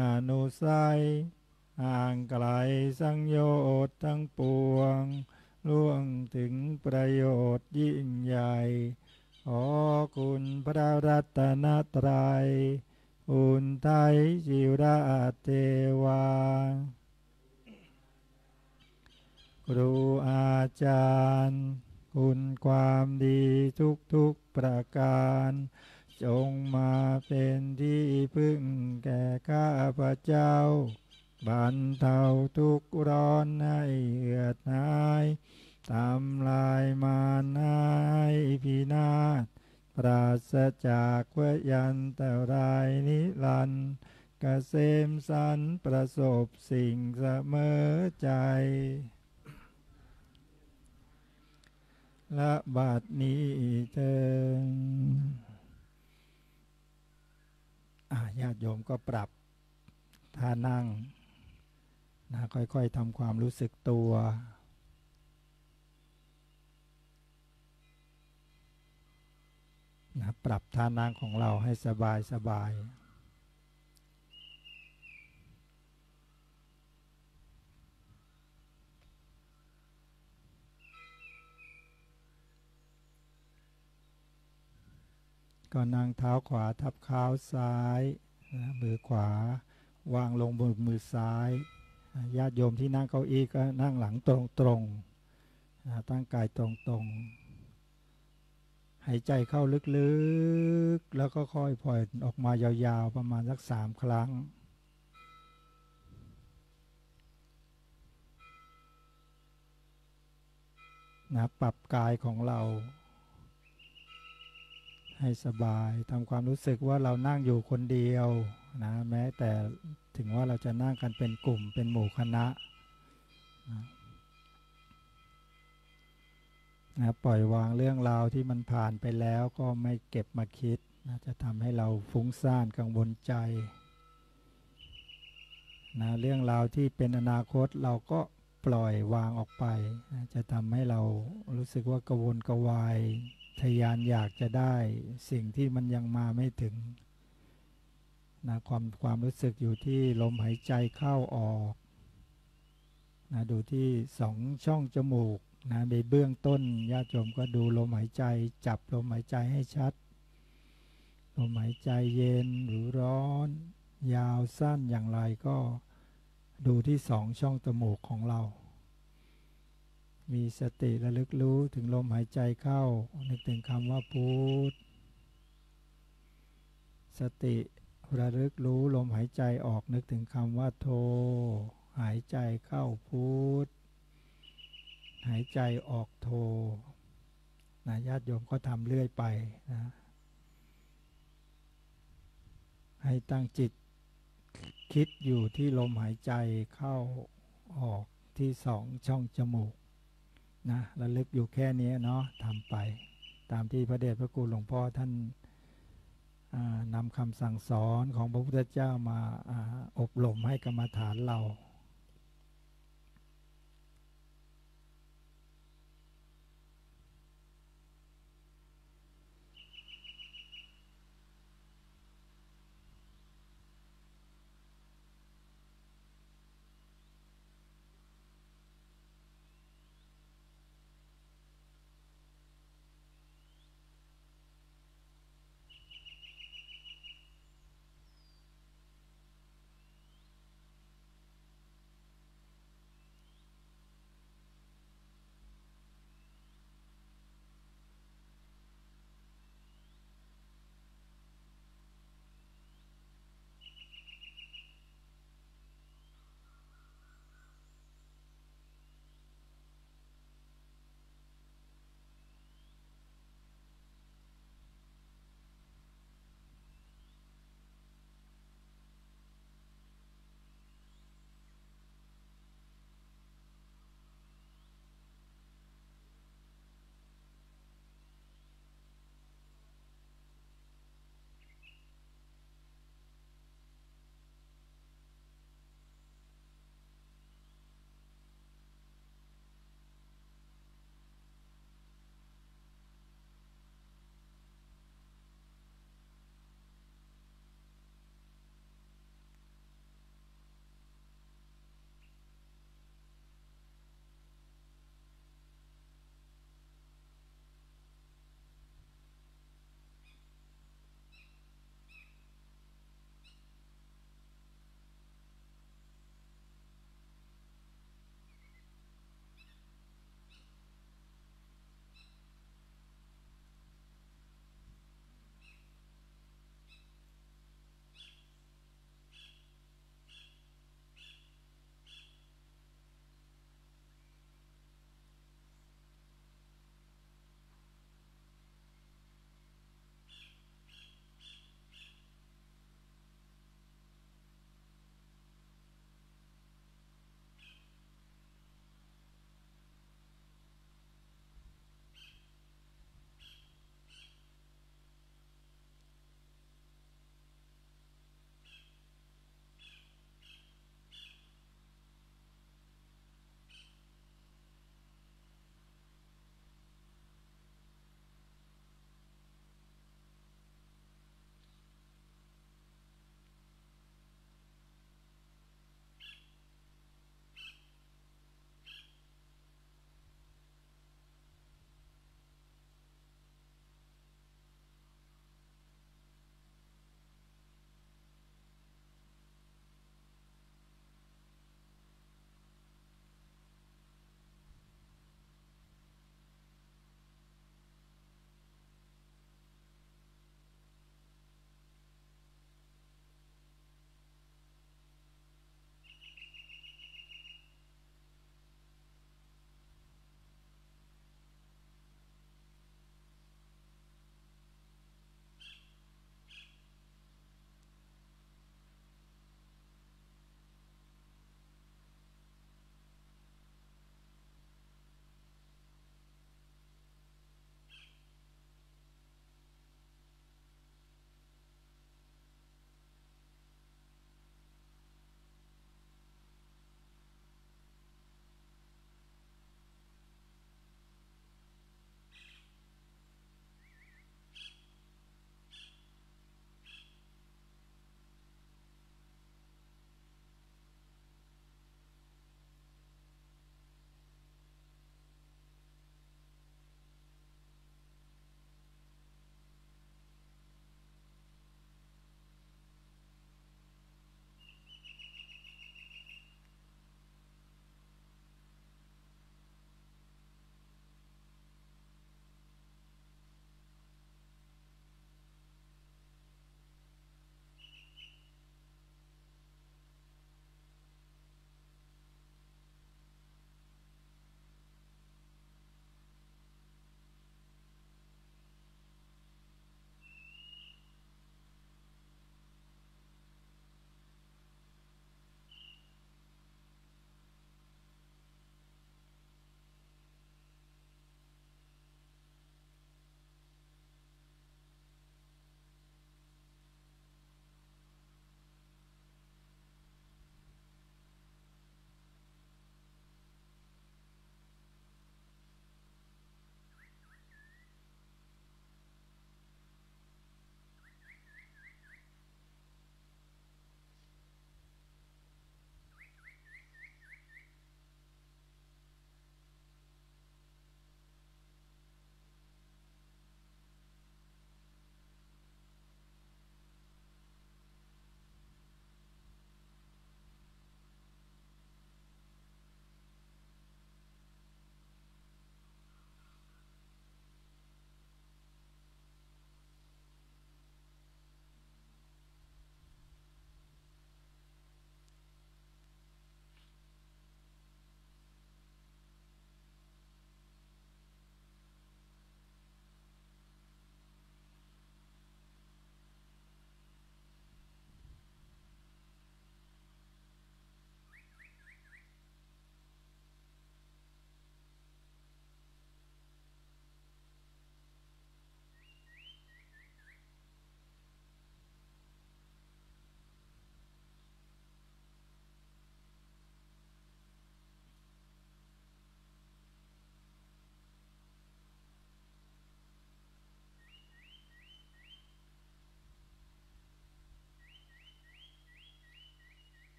อนุสัยห่างไกลสังโยชน์ทั้งปวงล่วงถึงประโยชน์ยิ่งใหญ่ขอคุณพระรัตนตรัยอุนไทยจิราเทวาครูอาจารย์คุณความดีทุกๆประการจงมาเป็นที่พึ่งแก่ข้าพเจ้าบรรเทาทุกข์ร้อนให้เอือดหายทำลายมารให้พินาศปราศจากเวยันตรายนิรันดร์เกษมสรรประสบสิ่งเสมอใจและบัดนี้เถิดญาติโยมก็ปรับท่านั่งนะค่อยๆทำความรู้สึกตัวนะปรับท่านั่งของเราให้สบายสบายก็นั่งเท้าขวาทับเท้าซ้ายนะมือขวาวางลงบนมือซ้ายญาติโยมที่นั่งเก้าอี้ก็นั่งหลังตรงๆนะตั้งกายตรงๆหายใจเข้าลึกๆแล้วก็ค่อยผ่อนออกมายาวๆประมาณสัก3ครั้งนะปรับกายของเราให้สบายทำความรู้สึกว่าเรานั่งอยู่คนเดียวนะแม้แต่ถึงว่าเราจะนั่งกันเป็นกลุ่มเป็นหมู่คณะนะปล่อยวางเรื่องราวที่มันผ่านไปแล้วก็ไม่เก็บมาคิดนะจะทำให้เราฟุ้งซ่านกังวลใจนะเรื่องราวที่เป็นอนาคตเราก็ปล่อยวางออกไปนะจะทำให้เรารู้สึกว่ากังวลกวายทะยานอยากจะได้สิ่งที่มันยังมาไม่ถึงนะความรู้สึกอยู่ที่ลมหายใจเข้าออกนะดูที่2ช่องจมูกนะในเบื้องต้นญาติโยมก็ดูลมหายใจจับลมหายใจให้ชัดลมหายใจเย็นหรือร้อนยาวสั้นอย่างไรก็ดูที่2ช่องจมูกของเรามีสติระลึกรู้ถึงลมหายใจเข้านึกถึงคำว่าพุทธสติระลึกรู้ลมหายใจออกนึกถึงคำว่าโธหายใจเข้าพุทธหายใจออกโธนะญาติโยมก็ทำเรื่อยไปนะให้ตั้งจิตคิดอยู่ที่ลมหายใจเข้าออกที่2ช่องจมูกนะระลึกอยู่แค่นี้เนาะทำไปตามที่พระเดชพระคุณหลวงพ่อท่านนำคำสั่งสอนของพระพุทธเจ้ามาอบรมให้กรรมฐานเรา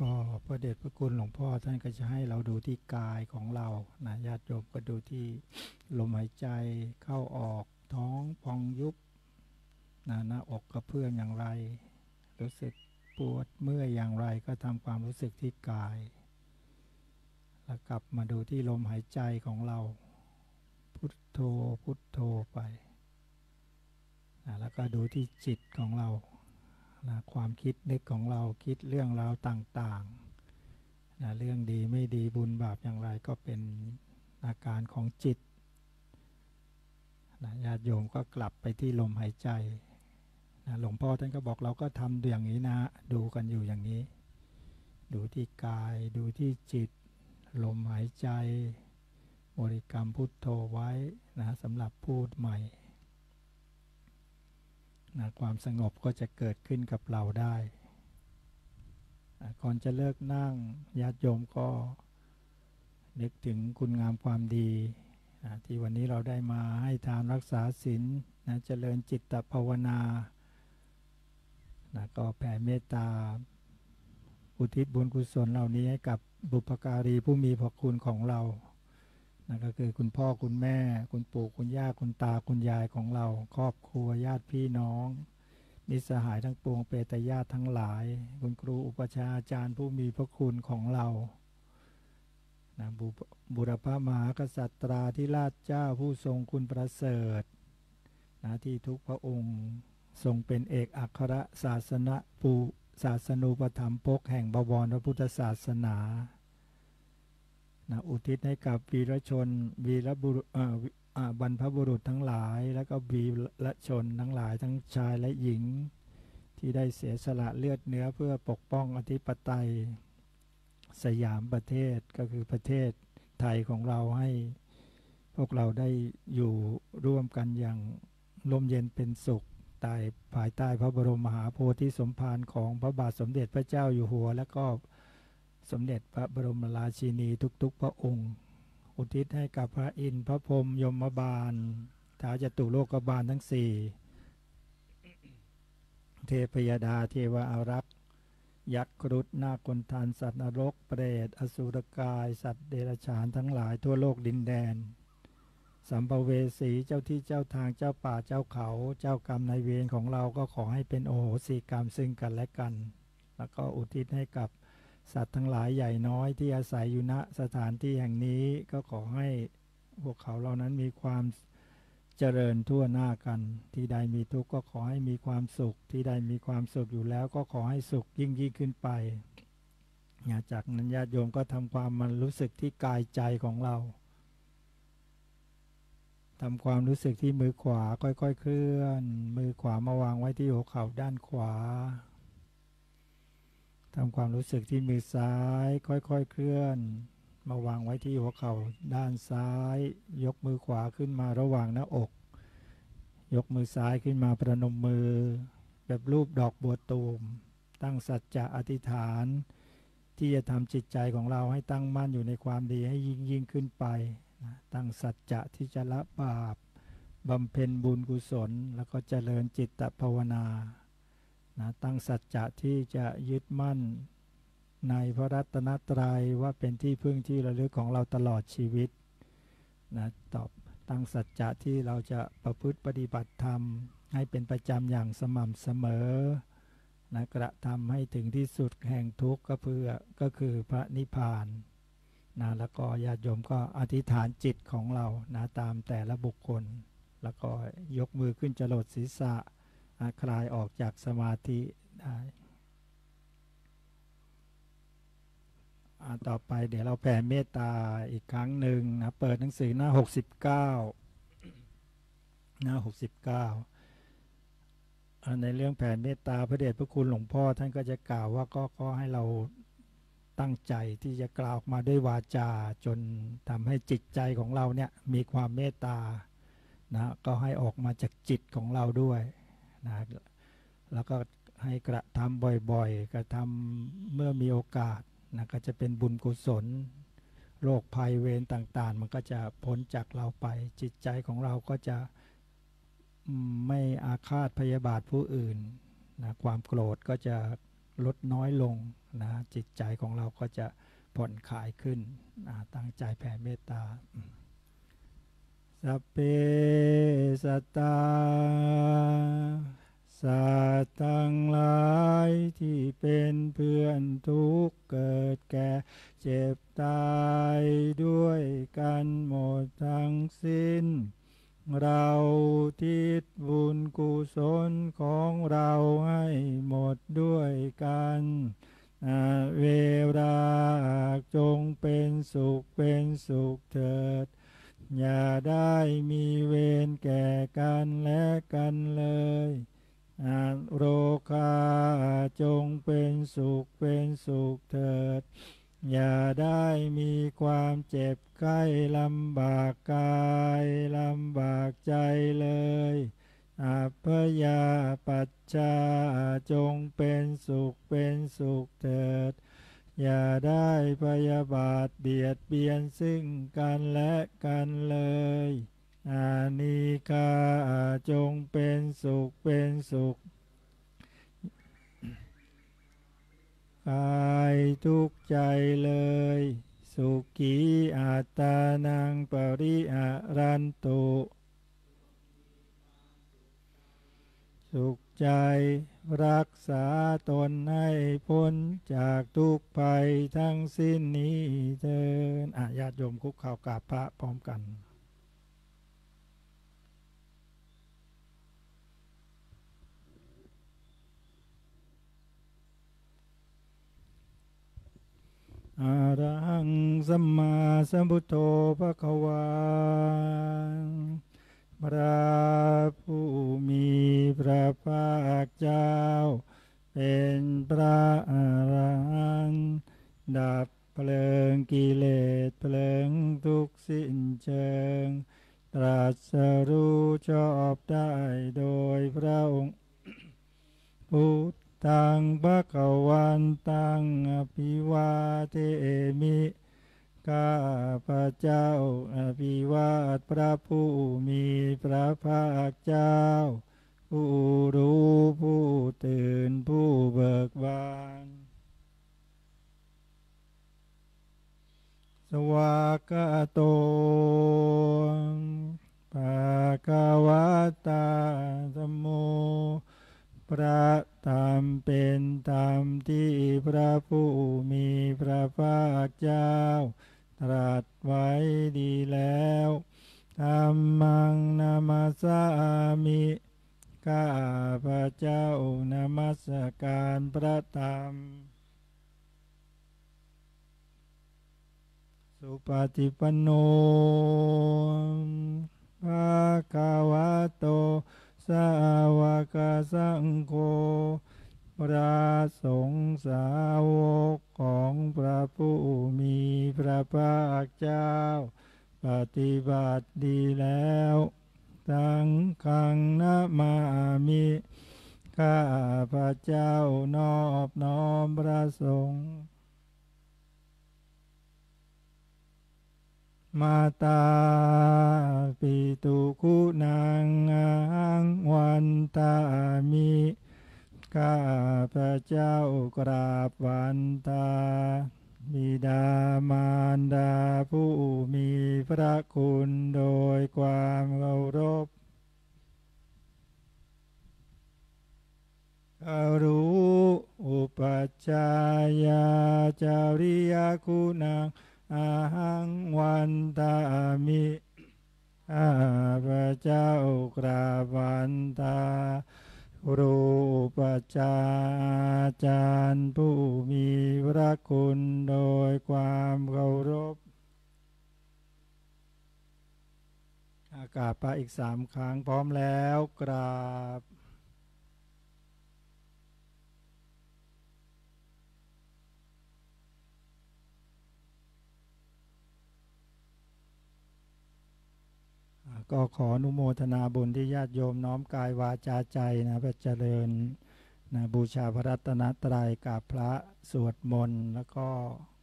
ก็พระเดชพระคุณหลวงพ่อท่านก็จะให้เราดูที่กายของเรานะญาติโยมก็ดูที่ลมหายใจเข้าออกท้องพองยุบนะหน้าอกกระเพื่อมอย่างไรรู้สึกปวดเมื่อยอย่างไรก็ทำความรู้สึกที่กายแล้วกลับมาดูที่ลมหายใจของเราพุทโธพุทโธไปนะแล้วก็ดูที่จิตของเรานะความคิดนึกของเราคิดเรื่องราวต่างๆนะเรื่องดีไม่ดีบุญบาปอย่างไรก็เป็นอาการของจิตนะญาติโยมก็กลับไปที่ลมหายใจนะหลวงพ่อท่านก็บอกเราก็ทำอย่างนี้นะดูกันอยู่อย่างนี้ดูที่กายดูที่จิตลมหายใจบริกรรมพุทโธไว้นะสำหรับพูดใหม่นะความสงบก็จะเกิดขึ้นกับเราได้นะก่อนจะเลิกนั่งญาติโยมก็นึกถึงคุณงามความดีนะที่วันนี้เราได้มาให้ทานรักษาศีลนะเจริญจิตภาวนานะก็แผ่เมตตาอุทิศบุญกุศลเหล่านี้ให้กับบุพการีผู้มีพระคุณของเรานั่นก็คือคุณพ่อคุณแม่คุณปู่คุณย่าคุณตาคุณยายของเราครอบครัวญาติพี่น้องมิตรสหายทั้งปวงเปตญาติทั้งหลายคุณครูอุปัชฌาย์อาจารย์ผู้มีพระคุณของเรานะบุรพมหากษัตราธิราชเจ้าผู้ทรงคุณประเสริฐนะที่ทุกพระองค์ทรงเป็นเอกอัครศาสนะปูศาสนูปถัมภกแห่งบวรพระพุทธศาสนาอุทิศให้กับวีรชนวีรบุรุษบรรพบุรุษทั้งหลายแล้วก็วีรชนทั้งหลายทั้งชายและหญิงที่ได้เสียสละเลือดเนื้อเพื่อปกป้องอธิปไตยสยามประเทศก็คือประเทศไทยของเราให้พวกเราได้อยู่ร่วมกันอย่างร่มเย็นเป็นสุขภายใต้พระบรมมหาโพธิสมภารของพระบาทสมเด็จพระเจ้าอยู่หัวและก็สมเด็จพระบรมราชินีทุกๆพระองค์อุทิศให้กับพระอินทร์พระพรหมยมบาลท้าวจตุโลกบาลทั้งสี่เทพยดาเทวาอารักษ์ยักษ์ครุฑนาคกลทันสัตว์นรกเปรตอสุรกายสัตว์เดรัจฉานทั้งหลายทั่วโลกดินแดนสัมภเวสีเจ้าที่เจ้าทางเจ้าป่าเจ้าเขาเจ้ากรรมนายเวรของเราก็ขอให้เป็นโอโหสิกรรมซึ่งกันและกันแล้วก็อุทิศให้กับสัตว์ทั้งหลายใหญ่น้อยที่อาศัยอยู่ณสถานที่แห่งนี้ก็ขอให้พวกเขาเหล่านั้นมีความเจริญทั่วหน้ากันที่ใดมีทุกข์ก็ขอให้มีความสุขที่ใดมีความสุขอยู่แล้วก็ขอให้สุขยิ่งขึ้นไปจากนั้นญาติโยมก็ทำความมันรู้สึกที่กายใจของเราทำความรู้สึกที่มือขวาค่อยๆเคลื่อนมือขวามาวางไว้ที่หัวเข่าด้านขวาทำความรู้สึกที่มือซ้ายค่อยๆเคลื่อนมาวางไว้ที่หัวเข่าด้านซ้ายยกมือขวาขึ้นมาระหว่างหน้าอกยกมือซ้ายขึ้นมาประนมมือแบบรูปดอกบัวตูมตั้งสัจจะอธิษฐานที่จะทำจิตใจของเราให้ตั้งมั่นอยู่ในความดีให้ยิ่งขึ้นไปตั้งสัจจะที่จะละบาปบำเพ็ญบุญกุศลแล้วก็เจริญจิตภาวนาตั้งสัจจะที่จะยึดมั่นในพระรัตนตรัยว่าเป็นที่พึ่งที่ระลึกของเราตลอดชีวิตนะตอบตั้งสัจจะที่เราจะประพฤติปฏิบัติธรรมให้เป็นประจำอย่างสม่ำเสมอนะกระทำให้ถึงที่สุดแห่งทุกข์ก็คือพระนิพพานนะแล้วก็ญาติโยมก็อธิษฐานจิตของเรานะตามแต่ละบุคคลแล้วก็ยกมือขึ้นจรดศีรษะคลายออกจากสมาธิได้ต่อไปเดี๋ยวเราแผ่เมตตาอีกครั้งหนึ่งนะเปิดหนังสือหน้า69หน้า69ในเรื่องแผ่เมตตาพระเดชพระคุณหลวงพ่อท่านก็จะกล่าวว่าก็ให้เราตั้งใจที่จะกล่าวออกมาด้วยวาจาจนทำให้จิตใจของเราเนี่ยมีความเมตตานะก็ให้ออกมาจากจิตของเราด้วยนะแล้วก็ให้กระทำบ่อยๆกระทำเมื่อมีโอกาสนะก็จะเป็นบุญกุศลโรคภัยเวรต่างๆมันก็จะพ้นจากเราไปจิตใจของเราก็จะไม่อาฆาตพยาบาทผู้อื่นนะความโกรธก็จะ ลดน้อยลงนะจิตใจของเราก็จะผ่อนคลายขึ้นตั้งใจแผ่เมตตาสัพเพสัตตาสัตว์ทั้งหลายที่เป็นเพื่อนทุกข์เกิดแก่เจ็บตายด้วยกันหมดทั้งสิ้นเราทิศบุญกุศลของเราให้หมดด้วยกันเวลาจงเป็นสุขเถิดอย่าได้มีเวรแก่กันและกันเลยโรคาจงเป็นสุขเถิดอย่าได้มีความเจ็บไข้ลำบากกายลำบากใจเลยอัพยาปัชชาจงเป็นสุขเถิดอย่าได้พยาบาทเบียดเบียนซึ่งกันและกันเลยอานิคาจงเป็นสุขกายทุกข์ใจเลยสุขีอัตตานังปริหารันตุสุขใจรักษาตนให้พ้นจากทุกภัยทั้งสิ้นนี้เถิดญาติโยมคุกเข่ากราบพระพร้อมกันอะระหังสัมมาสัมพุทโธภะคะวาพระผู้มีพระภาคเจ้าเป็นพระอรหันต์ดับเพลิงกิเลสเพลิงทุกข์สิ้นเชิงตรัสรู้ชอบได้โดยพระองค์พุทธังภคะวันตังอภิวาเทมิข้าพระเจ้าอภิวาทพระผู้มีพระภาคเจ้าผู้รู้ผู้ตื่นผู้เบิกบานสวากโตภควตาธัมโมพระธรรมเป็นธรรมที่พระผู้มีพระภาคเจ้าตรัสไว้ดีแล้วธัมมังนามัสสามิข้าพระเจ้านามัสการพระธรรมสุปฏิปันโนภควโตสาวกสังโฆพระสงฆ์สาวกของพระผู้มีพระภาคเจ้าปฏิบัติดีแล้วสังฆังนะมามิข้าพระเจ้านอบน้อมพระสงฆ์มาตาปิตุคุณังอังวันตามิข้าพระเจ้ากราบวันตาบิดามารดาผู้มีพระคุณโดยความเคารพอรูอุปัชฌายาจาริยคุณังอาหังวันตามิข้าพระเจ้ากราบวันตารูปจาจารย์ผู้มีพระคุณโดยความเคารพกราบพระอีกสามครั้งพร้อมแล้วกราบก็ขออนุโมทนาบุญที่ญาติโยมน้อมกายวาจาใจนะพระเจริญนะบูชาพระรัตนตรัยกราบพระสวดมนต์แล้วก็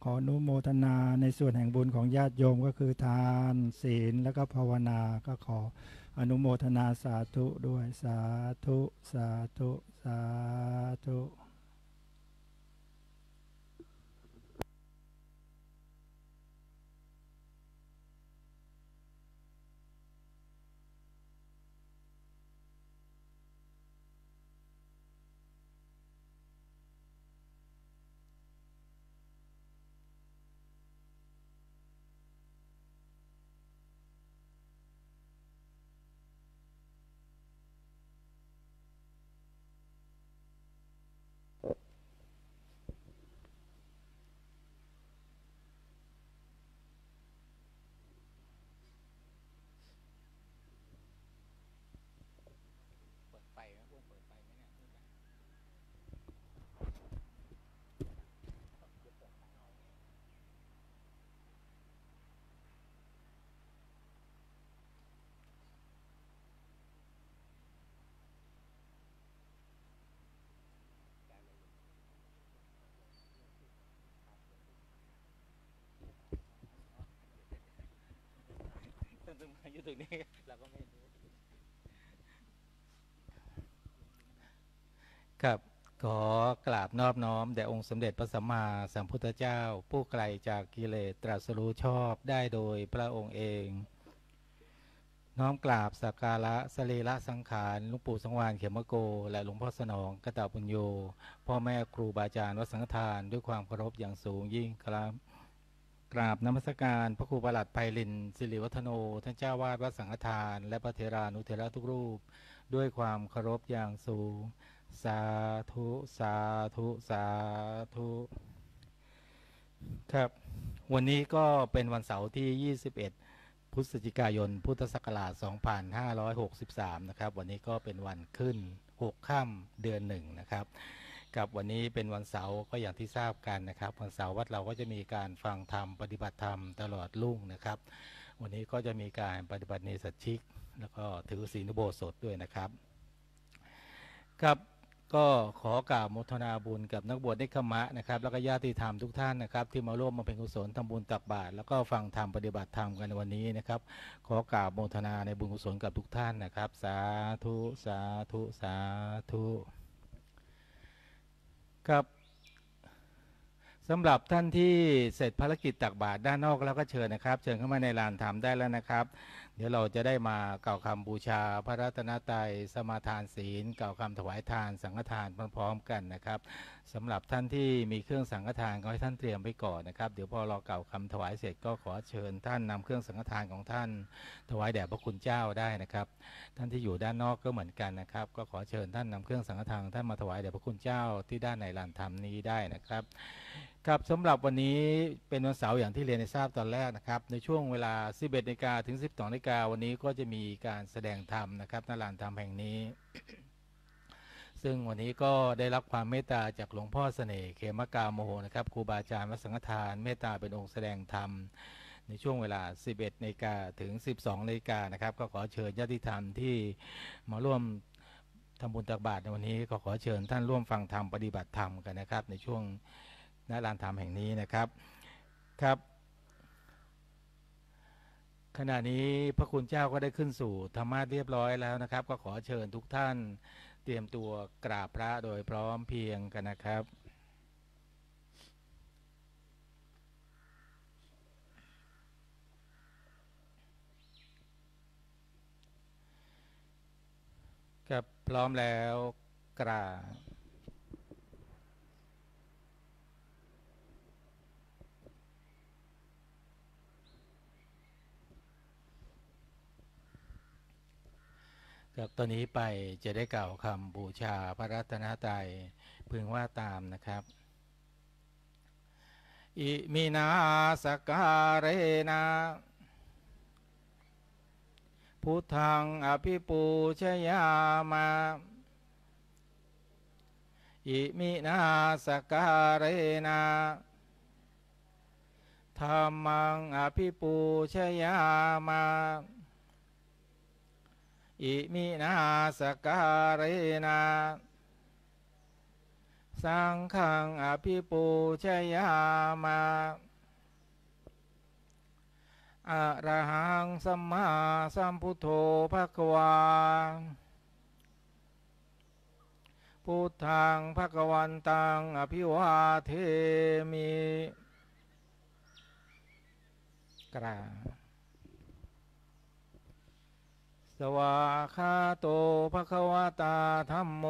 ขออนุโมทนาในส่วนแห่งบุญของญาติโยมก็คือทานศีลแล้วก็ภาวนาก็ขออนุโมทนาสาธุด้วยสาธุ ตึงมาอยู่ตรงนี้เราก็ไม่รู้ครับขอกราบนอบน้อมแด่องค์สมเด็จพระสัมมาสัมพุทธเจ้าผู้ไกลจากกิเลสตรัสรู้ชอบได้โดยพระองค์เองน้อมกราบสักการะสรีระสังขารหลวงปู่สังวานเขมโกและหลวงพ่อสนองกตปุญโญพ่อแม่ครูบาอาจารย์วัดสังฆทานด้วยความเคารพอย่างสูงยิ่งครับกราบนมัสการพระครูปลัดไพลินสิริวัฒโนท่านเจ้าวาดวัดสังฆทานและพระเถรานุเถระทุกรูปด้วยความเคารพอย่างสูงสาธุสาธุสาธุครับวันนี้ก็เป็นวันเสาร์ที่21พฤศจิกายนพุทธศักราช2563นะครับวันนี้ก็เป็นวันขึ้น6ค่ำเดือนหนึ่งนะครับกับวันนี้เป็นวันเสาร์ก็อย่างที่ทราบกันนะครับวันเสาร์วัดเราก็จะมีการฟังธรรมปฏิบัติธรรมตลอดรุ่งนะครับวันนี้ก็จะมีการปฏิบัติเนสัชชิกแล้วก็ถือศีลอุโบสถด้วยนะครับครับก็ขอกราบอนุโมทนาบุญกับนักบวชเนกขมะนะครับแล้วก็ญาติธรรมทุกท่านนะครับที่มาร่วมมาเป็นกุศลทำบุญตักบาตรแล้วก็ฟังธรรมปฏิบัติธรรมกันวันนี้นะครับขอกราบอนุโมทนาในบุญกุศลกับทุกท่านนะครับสาธุสาธุสาธุครับสำหรับท่านที่เสร็จภารกิจตักบาตรด้านนอกแล้วก็เชิญนะครับเชิญเข้ามาในลานธรรมได้แล้วนะครับเดี๋ยวเราจะได้มากล่าวคำบูชาพระรัตนตรัยสมาทานศีลกล่าวคำถวายทานสังฆทานพร้อมๆกันนะครับสำหรับท่านที่มีเครื่องสังฆทานก็ให้ท่านเตรียมไปก่อนนะครับเดี๋ยวพอเรากล่าวคำถวายเสร็จก็ขอเชิญท่านนำเครื่องสังฆทานของท่านถวายแด่พระคุณเจ้าได้นะครับท่านที่อยู่ด้านนอกก็เหมือนกันนะครับก็ขอเชิญท่านนำเครื่องสังฆทานท่านมาถวายแด่พระคุณเจ้าที่ด้านในลานธรรมนี้ได้นะครับครับสำหรับวันนี้เป็นวันเสาร์อย่างที่เรียนให้ทราบตอนแรกนะครับในช่วงเวลา 11:00 น.ถึง 12:00 น.วันนี้ก็จะมีการแสดงธรรมนะครับณลานธรรมแห่งนี้ ซึ่งวันนี้ก็ได้รับความเมตตาจากหลวงพ่อเสน่ห์เขมกาโมโหนะครับครูบาอาจารย์วัดสังฆทานเมตตาเป็นองค์แสดงธรรมในช่วงเวลา 11:00 น.ถึง 12:00 น.นะครับก็ขอเชิญญาติธรรมที่มาร่วมทำบุญตักบาตรในวันนี้ก็ขอเชิญท่านร่วมฟังธรรมปฏิบัติธรรมกันนะครับในช่วงณลานธรรมแห่งนี้นะครับครับขณะนี้พระคุณเจ้าก็ได้ขึ้นสู่ธรรมะเรียบร้อยแล้วนะครับก็ขอเชิญทุกท่านเตรียมตัวกราบพระโดยพร้อมเพรียงกันนะครับครับพร้อมแล้วกราบจากตอนนี้ไปจะได้กล่าวคำบูชาพระรัตนตรัยพึงว่าตามนะครับอิมินาสการะนะพุทธังอภิปูชยามาอิมินาสการะนะธัมมังอภิปูชยามาอิมินาสการะนะสังฆังอภิปูชยามาอะระหังสัมมาสัมพุทโธภควาพุทธังภควันตังอภิวาเทมิกราสวาคาโตภควตาธัมโม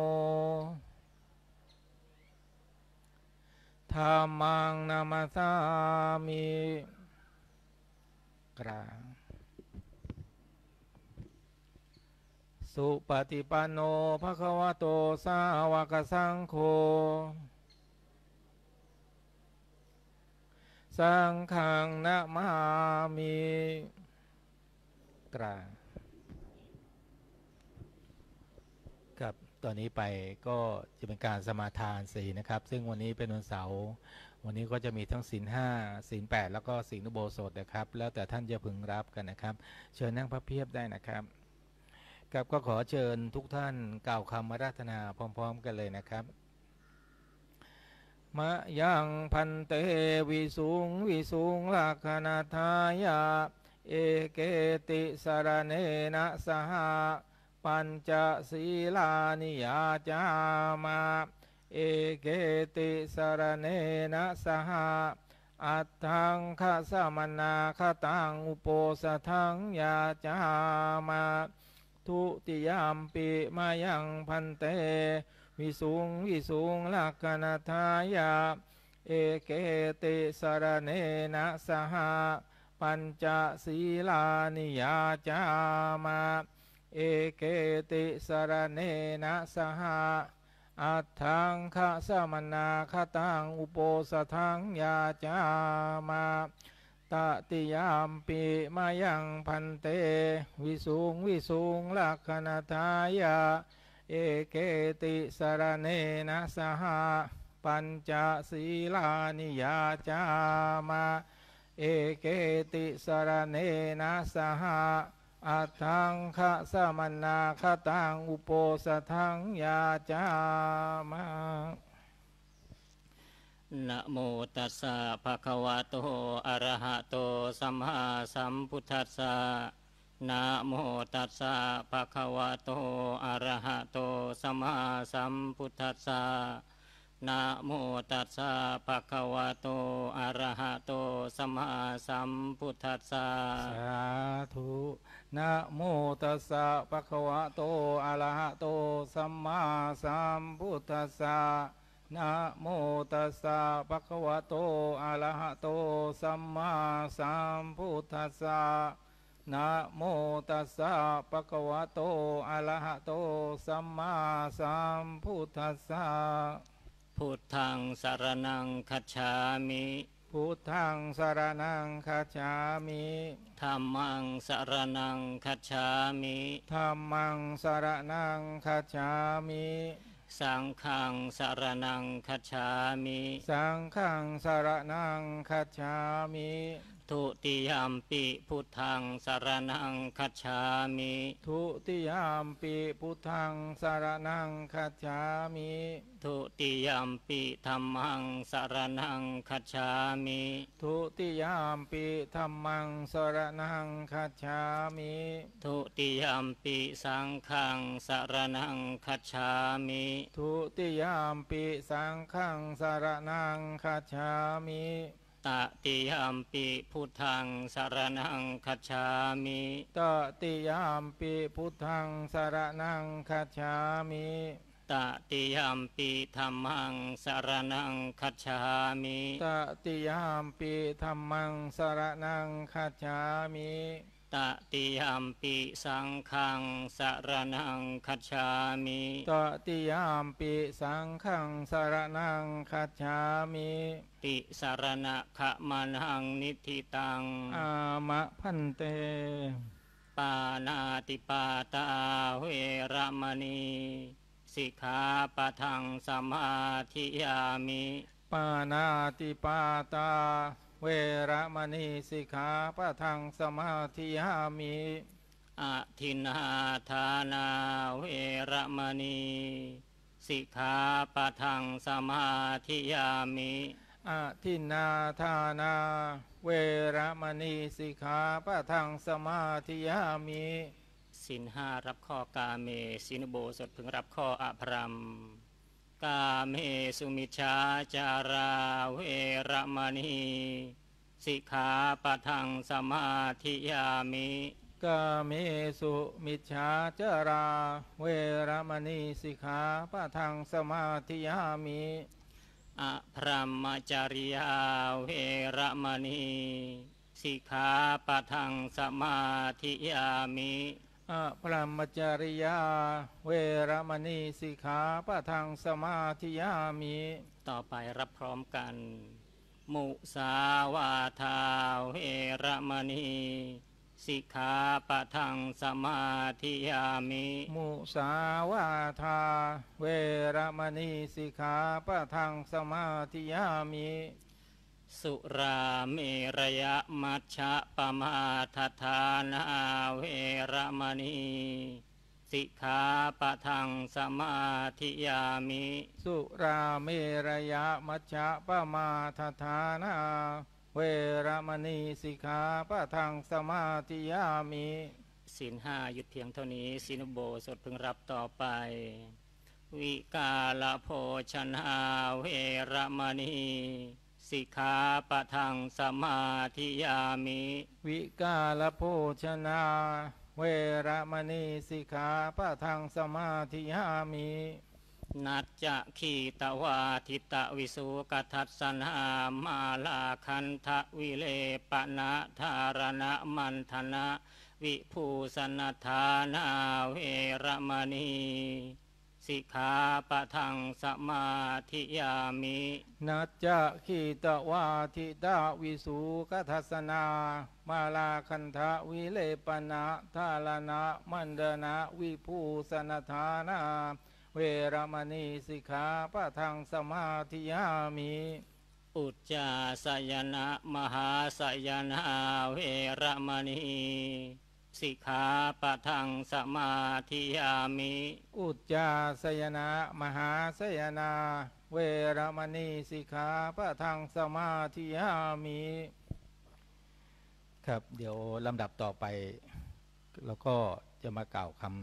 ธัมมังนามัสสามิกราสุปฏิปันโนภควโตสาวกสังโฆสังฆังนะมามิกราครับตอนนี้ไปก็จะเป็นการสมาทานศีลนะครับซึ่งวันนี้เป็นวันเสาร์วันนี้ก็จะมีทั้งศีลห้าศีลแปดแล้วก็ศีลอุโบสถนะครับแล้วแต่ท่านจะพึงรับกันนะครับเชิญนั่งพระเพียบได้นะครับกับก็ขอเชิญทุกท่านกล่าวคำอาราธนาพร้อมๆกันเลยนะครับมะยังพันเตวิสุงวิสุงลักขณทายะเอ เอเกติสรณเณนะสหปัญจศีลานิยาจามาเอเกติสรณเณนะสหอัตถังคสมนาคตังอุโปสถังยาจามาทุติยามปิมายังพันเตวิสุงวิสุงลักขณทายาเอเกติสรณเณนะสหปัญจศีลานิยาจามาเอเกติสรณเณนะสหอัตถังคสมนาคตังอุโปสถังยาจามาตติยามปิมายังพันเตวิสุงวิสุงลักขณทายาเอเกติสรณเณนะสหปัญจศีลานิยาจามาเอเกติสรณเณนะสหอัตถังคสมนาคตังอุโปสถังยาจามานะโมตัสสะภะคะวะโตอะระหะโตสัมมาสัมพุทธัสสะนะโมตัสสะภะคะวะโตอะระหะโตสัมมาสัมพุทธัสสะนะโมตัสสะภะคะวะโตอะระหะโตสัมมาสัมพุทธัสสะสาธุนะโมตัสสะภะคะวะโตอะระหะโตสัมมาสัมพุทธัสสะนะโมตัสสะภะคะวะโตอะระหะโตสัมมาสัมพุทธัสสะนะโมตัสสะภะคะวะโตอะระหะโตสัมมาสัมพุทธัสสะพุทธังสรณังคัจฉามิพุทธังสรณังคัจฉามิธัมมังสรณังคัจฉามิธัมมังสรณังคัจฉามิสังฆังสรณังคัจฉามิสังฆังสรณังคัจฉามิทุติยามปิพุทธังสรณังคัจฉามิทุติยามปิพุทธังสรณังคัจฉามิทุติยามปิธัมมังสรณังคัจฉามิทุติยามปิธัมมังสรณังคัจฉามิทุติยามปิสังฆังสรณังคัจฉามิทุติยามปิสังฆังสรณังคัจฉามิตติยามปิพุทธังสรณังคัจฉามิตติยามปิพุทธังสรณังคัจฉามิตติยามปิธัมมังสรณังคัจฉามิตติยามปิธัมมังสรณังคัจฉามิตติยามปิสังฆังสรณังคัจฉามิตติยามปิสังฆังสรณังคัจฉามิติสรณะขมานังนิธิตังอามะพันเตปานาติปาตาเวรมณีสิกขาปะทังสมาธิยามิปานาติปาตาเวรมณีสิกขาปะทังสมาธิยามิอะทินนาทานาเวรมณีสิกขาปะทังสมาธิยามิอะทินนาทานาเวรมณีสิกขาปะทังสมาธิยามิศีลห้ารับข้อกาเมศีลอุโบสถพึงรับข้ออภรัมกาเมสุมิจฉาจาราเวรมณีสิกขาปะทังสมาธิยามิกาเมสุมิจฉาจาราเวรมณีสิกขาปะทังสมาธิยามิอพรัมมจาริยาเวรมณีสิกขาปะทังสมาธิยามิอพรัมมจาริยาเวรมณีสิกขาปะทังสมาธิยามิต่อไปรับพร้อมกันมุสาวาทาเวรมณีสิกขาปะทังสมาธิยามิมุสาวาทาเวรมณีสิกขาปะทังสมาธิยามิสุราเมรยมัชฌะปมาทฐานาเวรมณีสิกขาปะทังสมาธิยามิสุราเมรยมัชฌะปมาทฐานาเว เวรมณีสิกขาปะทังสมาธิยามิศีลห้าหยุดเพียงเท่านี้ศีลอุโบสถพึงรับต่อไปวิกาลโภชนาเวรมณีสิกขาปะทังสมาธิยามิวิกาลโภชนาเวรมณีสิกขาปะทังสมาธิยามินัจจะขีตวาทิตะวิสุกทัสสนามาลาคันทะวิเลปนะธารณมันธนะวิภูสนัทานาเวรมณีสิกขาปะทังสมาธิยามินัจจะขีตวาทิตะวิสุกทัสสนามาลาคันทะวิเลปนะธารณมันธนะวิภูสนัทานาเวรมณีสิกขาปะทังสมาธิยามิอุจจาสยนะมหาสยนะเวรมณีสิกขาปะทังสมาธิยามิอุจจาสยนะมหาสยนะเวรมณีสิกขาปะทังสมาธิยามิครับเดี๋ยวลำดับต่อไปแล้วก็จะมากล่าวคำ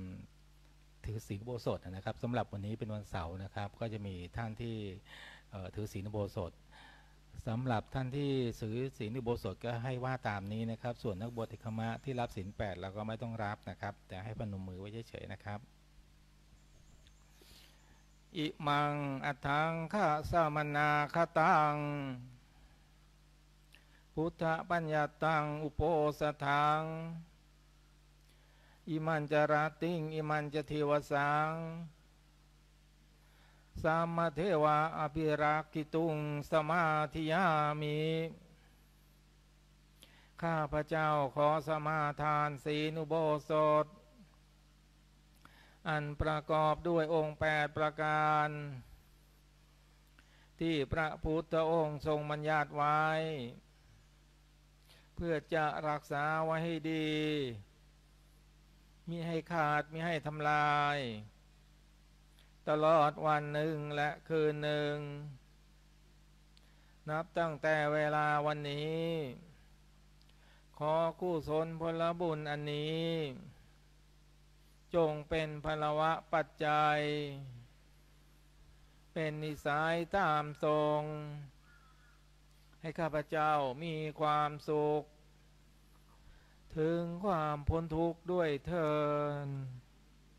ถือศีลอุโบสถนะครับสำหรับวันนี้เป็นวันเสาร์นะครับก็จะมีท่านที่ถือศีลอุโบสถสำหรับท่านที่ถือศีลอุโบสถก็ให้ว่าตามนี้นะครับส่วนนักบวชอิคมะที่รับศีล8เราก็ไม่ต้องรับนะครับแต่ให้พนมมือไว้เฉยๆนะครับอิมังอัฏฐังฆะสามนาคตังพุทธปัญญาตังอุปโปสถังอิมันจะราติงอิมันจะเทวสังสามาเทวะอภิรักขิตุงสมาธิยามิข้าพระเจ้าขอสมาทานศีลอุโบสถอันประกอบด้วยองค์8ประการที่พระพุทธองค์ทรงบัญญัติไว้เพื่อจะรักษาไว้ให้ดีมิให้ขาดมิให้ทำลายตลอดวันหนึ่งและคืนหนึ่งนับตั้งแต่เวลาวันนี้ขอกุศลผลบุญอันนี้จงเป็นพลวะปัจจัยเป็นนิสัยตามทรงให้ข้าพเจ้ามีความสุขถึงความพ้นทุกข์ด้วยเถิด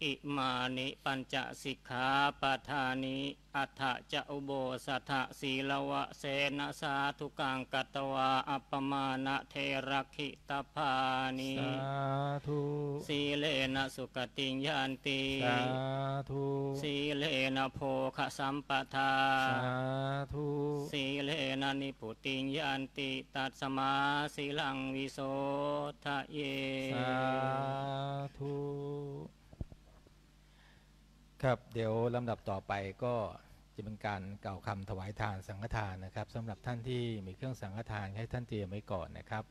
อิมานิปัญจสิกขาปทานิอัฏฐจะอุโบสถศีลวะเสนะสาธุกังกัตวาอัปปมานะเทระขิตภานิสาธุสีเลนะสุขติยันติสาธุสีเลนะโภคสัมปทาสาธุสีเลนะนิพุติยันติตัสมาสีลังวิโสทะเยสาธุครับเดี๋ยวลำดับต่อไปก็จะเป็นการกล่าวคำถวายทานสังฆทานนะครับสำหรับท่านที่มีเครื่องสังฆทานให้ท่านเตรียมไว้ก่อนนะครับ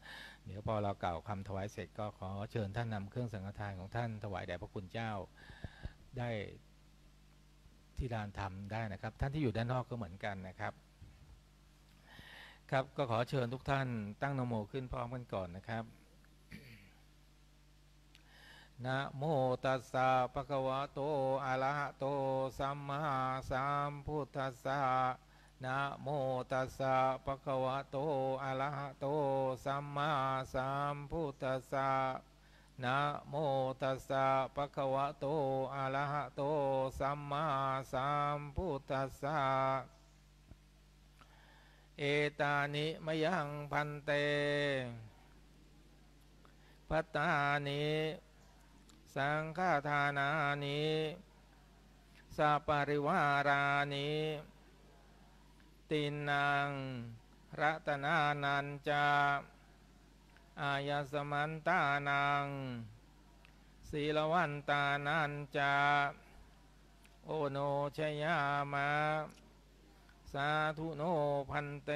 เดี๋ยวพอเรากล่าวคำถวายเสร็จก็ขอเชิญท่านนำเครื่องสังฆทานของท่านถวายแด่พระคุณเจ้าได้ที่ลานธรรมได้นะครับท่านที่อยู่ด้านนอกก็เหมือนกันนะครับครับก็ขอเชิญทุกท่านตั้งนะโมขึ้นพร้อมกันก่อนนะครับนะโมตัสสะภะคะวะโตอะระหะโตสัมมาสัมพุทธัสสะนะโมตัสสะภะคะวะโตอะระหะโตสัมมาสัมพุทธัสสะนะโมตัสสะภะคะวะโตอะระหะโตสัมมาสัมพุทธัสสะเอตานิมะยังพันเตภัตตานิสังฆทานานิสัปริวารานิตินังรัตนานันจาอายสมันตานังศีลวันตานันจาโอโนชยามะสาธุโนพันเต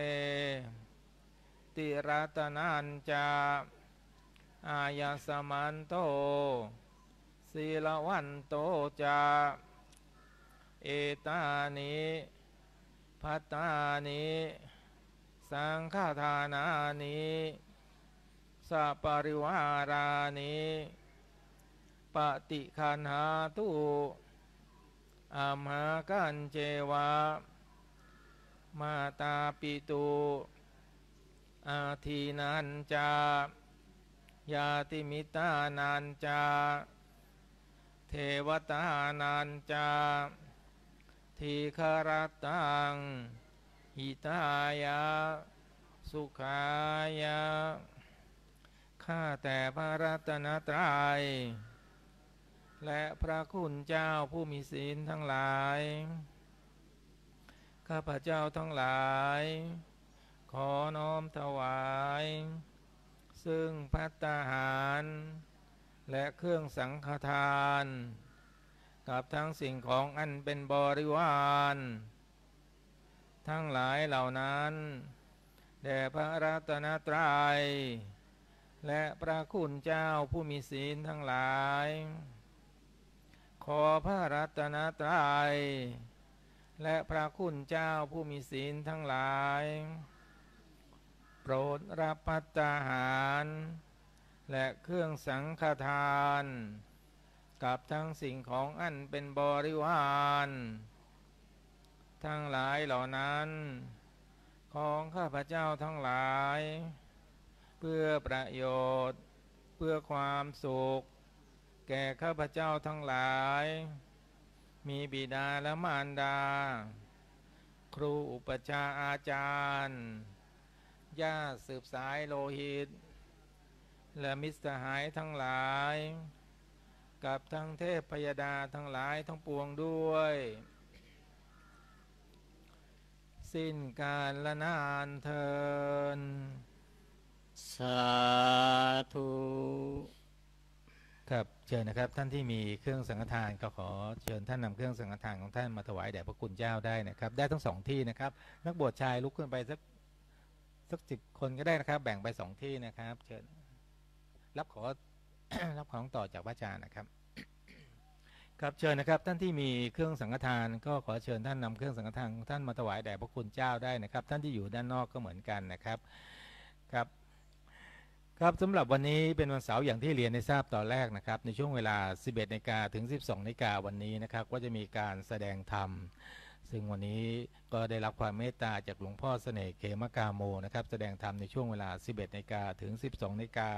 ติรัตนันจาอายสมันโตศีลวันโตจาเอตานิภัตตานิส สังฆทานานิสัปริวารานิปฏิคันหาตุอัมหากันเจวะมาตาปิตุอาทีนันจายาติมิตานันจาเทวตานันจาทีฆรตังหิตายะสุขายะข้าแต่พระรัตนตรัยและพระคุณเจ้าผู้มีศีลทั้งหลายข้าพเจ้าทั้งหลายขอน้อมถวายซึ่งภัตตาหารและเครื่องสังฆทานกับทั้งสิ่งของอันเป็นบริวารทั้งหลายเหล่านั้นแด่พระรัตนตรัยและพระคุณเจ้าผู้มีศีลทั้งหลายขอพระรัตนตรัยและพระคุณเจ้าผู้มีศีลทั้งหลายโปรดรับภัตตาหารและเครื่องสังฆทานกับทั้งสิ่งของอันเป็นบริวารทั้งหลายเหล่านั้นของข้าพเจ้าทั้งหลายเพื่อประโยชน์เพื่อความสุขแก่ข้าพเจ้าทั้งหลายมีบิดาและมารดาครูอุปชาอาจารย์ญาติสืบสายโลหิตและมิตรสหายทั้งหลายกับทั้งเทพพยดาทั้งหลายทั้งปวงด้วยสิ้นกาลนานเทินสาธุครับเชิญนะครับท่านที่มีเครื่องสังฆทานก็ขอเชิญท่านนำเครื่องสังฆทานของท่านมาถวายแด่พระคุณเจ้าได้นะครับได้ทั้งสองที่นะครับนักบวชชายลุกขึ้นไปสัก10 คนก็ได้นะครับแบ่งไป2 ที่นะครับเชิญรับขอ รับของต่อจากพระอาจารย์นะครับครับเชิญนะครับท่านที่มีเครื่องสังฆทานก็ขอเชิญท่านนำเครื่องสังฆทานของท่านมาถวายแด่พระคุณเจ้าได้นะครับท่านที่อยู่ด้านนอกก็เหมือนกันนะครับครับสำหรับวันนี้เป็นวันเสาร์อย่างที่เรียนได้ทราบตอนแรกนะครับในช่วงเวลา 11 นาฬิกาถึง 12 นาฬิกาวันนี้นะครับก็จะมีการแสดงธรรมซึ่งวันนี้ก็ได้รับความเมตตาจากหลวงพ่อเสน่ห์เขมกาโมนะครับแสดงธรรมในช่วงเวลา 11 นาฬิกาถึง 12 นาฬิกา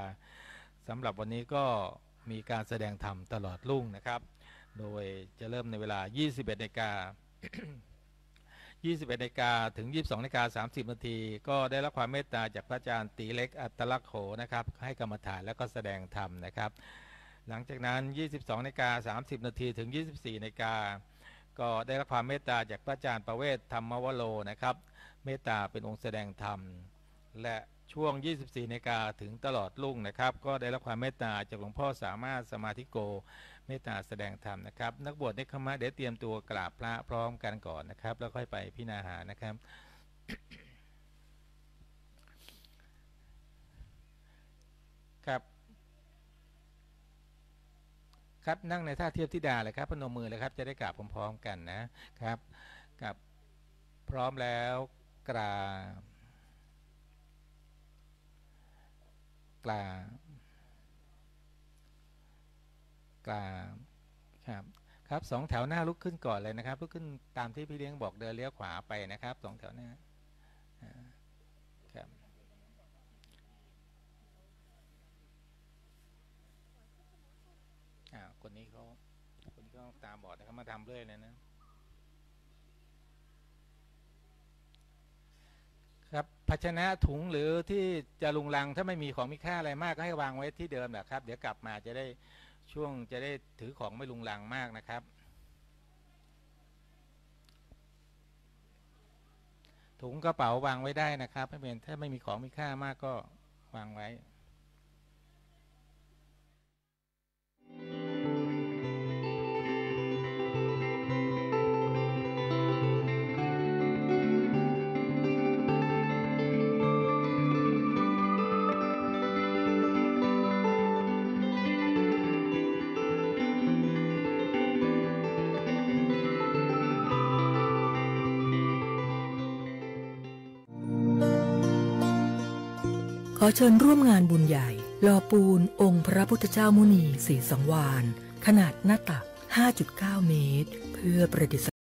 สำหรับวันนี้ก็มีการแสดงธรรมตลอดรุ่งนะครับโดยจะเริ่มในเวลา 21 นาฬิกา 21 นาฬิกาถึง 22 นาฬิกา 30 นาทีก็ได้รับความเมตตาจากพระอาจารย์ตีเล็กอัตลักษณ์โขนะครับให้กรรมฐานและก็แสดงธรรมนะครับหลังจากนั้น 22 นาฬิกา 30 นาทีถึง 24 นาฬิกาก็ได้รับความเมตตาจากพระอาจารย์ประเวศธรรมวโรนะครับเมตตาเป็นองค์แสดงธรรมและช่วง 24 นาฬิกาถึงตลอดรุ่งนะครับก็ได้รับความเมตตาจากหลวงพ่อสามารถสมาธิโกเมตตาแสดงธรรมนะครับนักบวชนิคมะเดี๋ยวเตรียมตัวกราบพระพร้อมกันก่อนนะครับแล้วค่อยไปพิณาหารนะครับ ครับนั่งในท่าเทียบธิดาเลยครับพนมมือเลยครับจะได้กราบพร้อมๆกันนะครับกับพร้อมแล้วกราบครับครับ2 แถวหน้าลุกขึ้นก่อนเลยนะครับลุกขึ้นตามที่พี่เลี้ยงบอกเดินเลี้ยวขวาไปนะครับ2 แถวหน้าครับคนนี้เขาตาบอดนะครับมาทำเรื่อยเลยนะครับภาชนะถุงหรือที่จะลุงลังถ้าไม่มีของมีค่าอะไรมากก็ให้วางไว้ที่เดิมแหละครับเดี๋ยวกลับมาจะได้ช่วงจะได้ถือของไม่ลุงลังมากนะครับถุงกระเป๋าวางไว้ได้นะครับไม่เป็นถ้าไม่มีของมีค่ามากก็วางไว้ อเชิญร่วมงานบุญใหญ่หล่อปูนองค์พระพุทธเจ้ามุนีศรีสังวาลขนาดหน้าตัก 5.9 เมตรเพื่อประดิษฐาน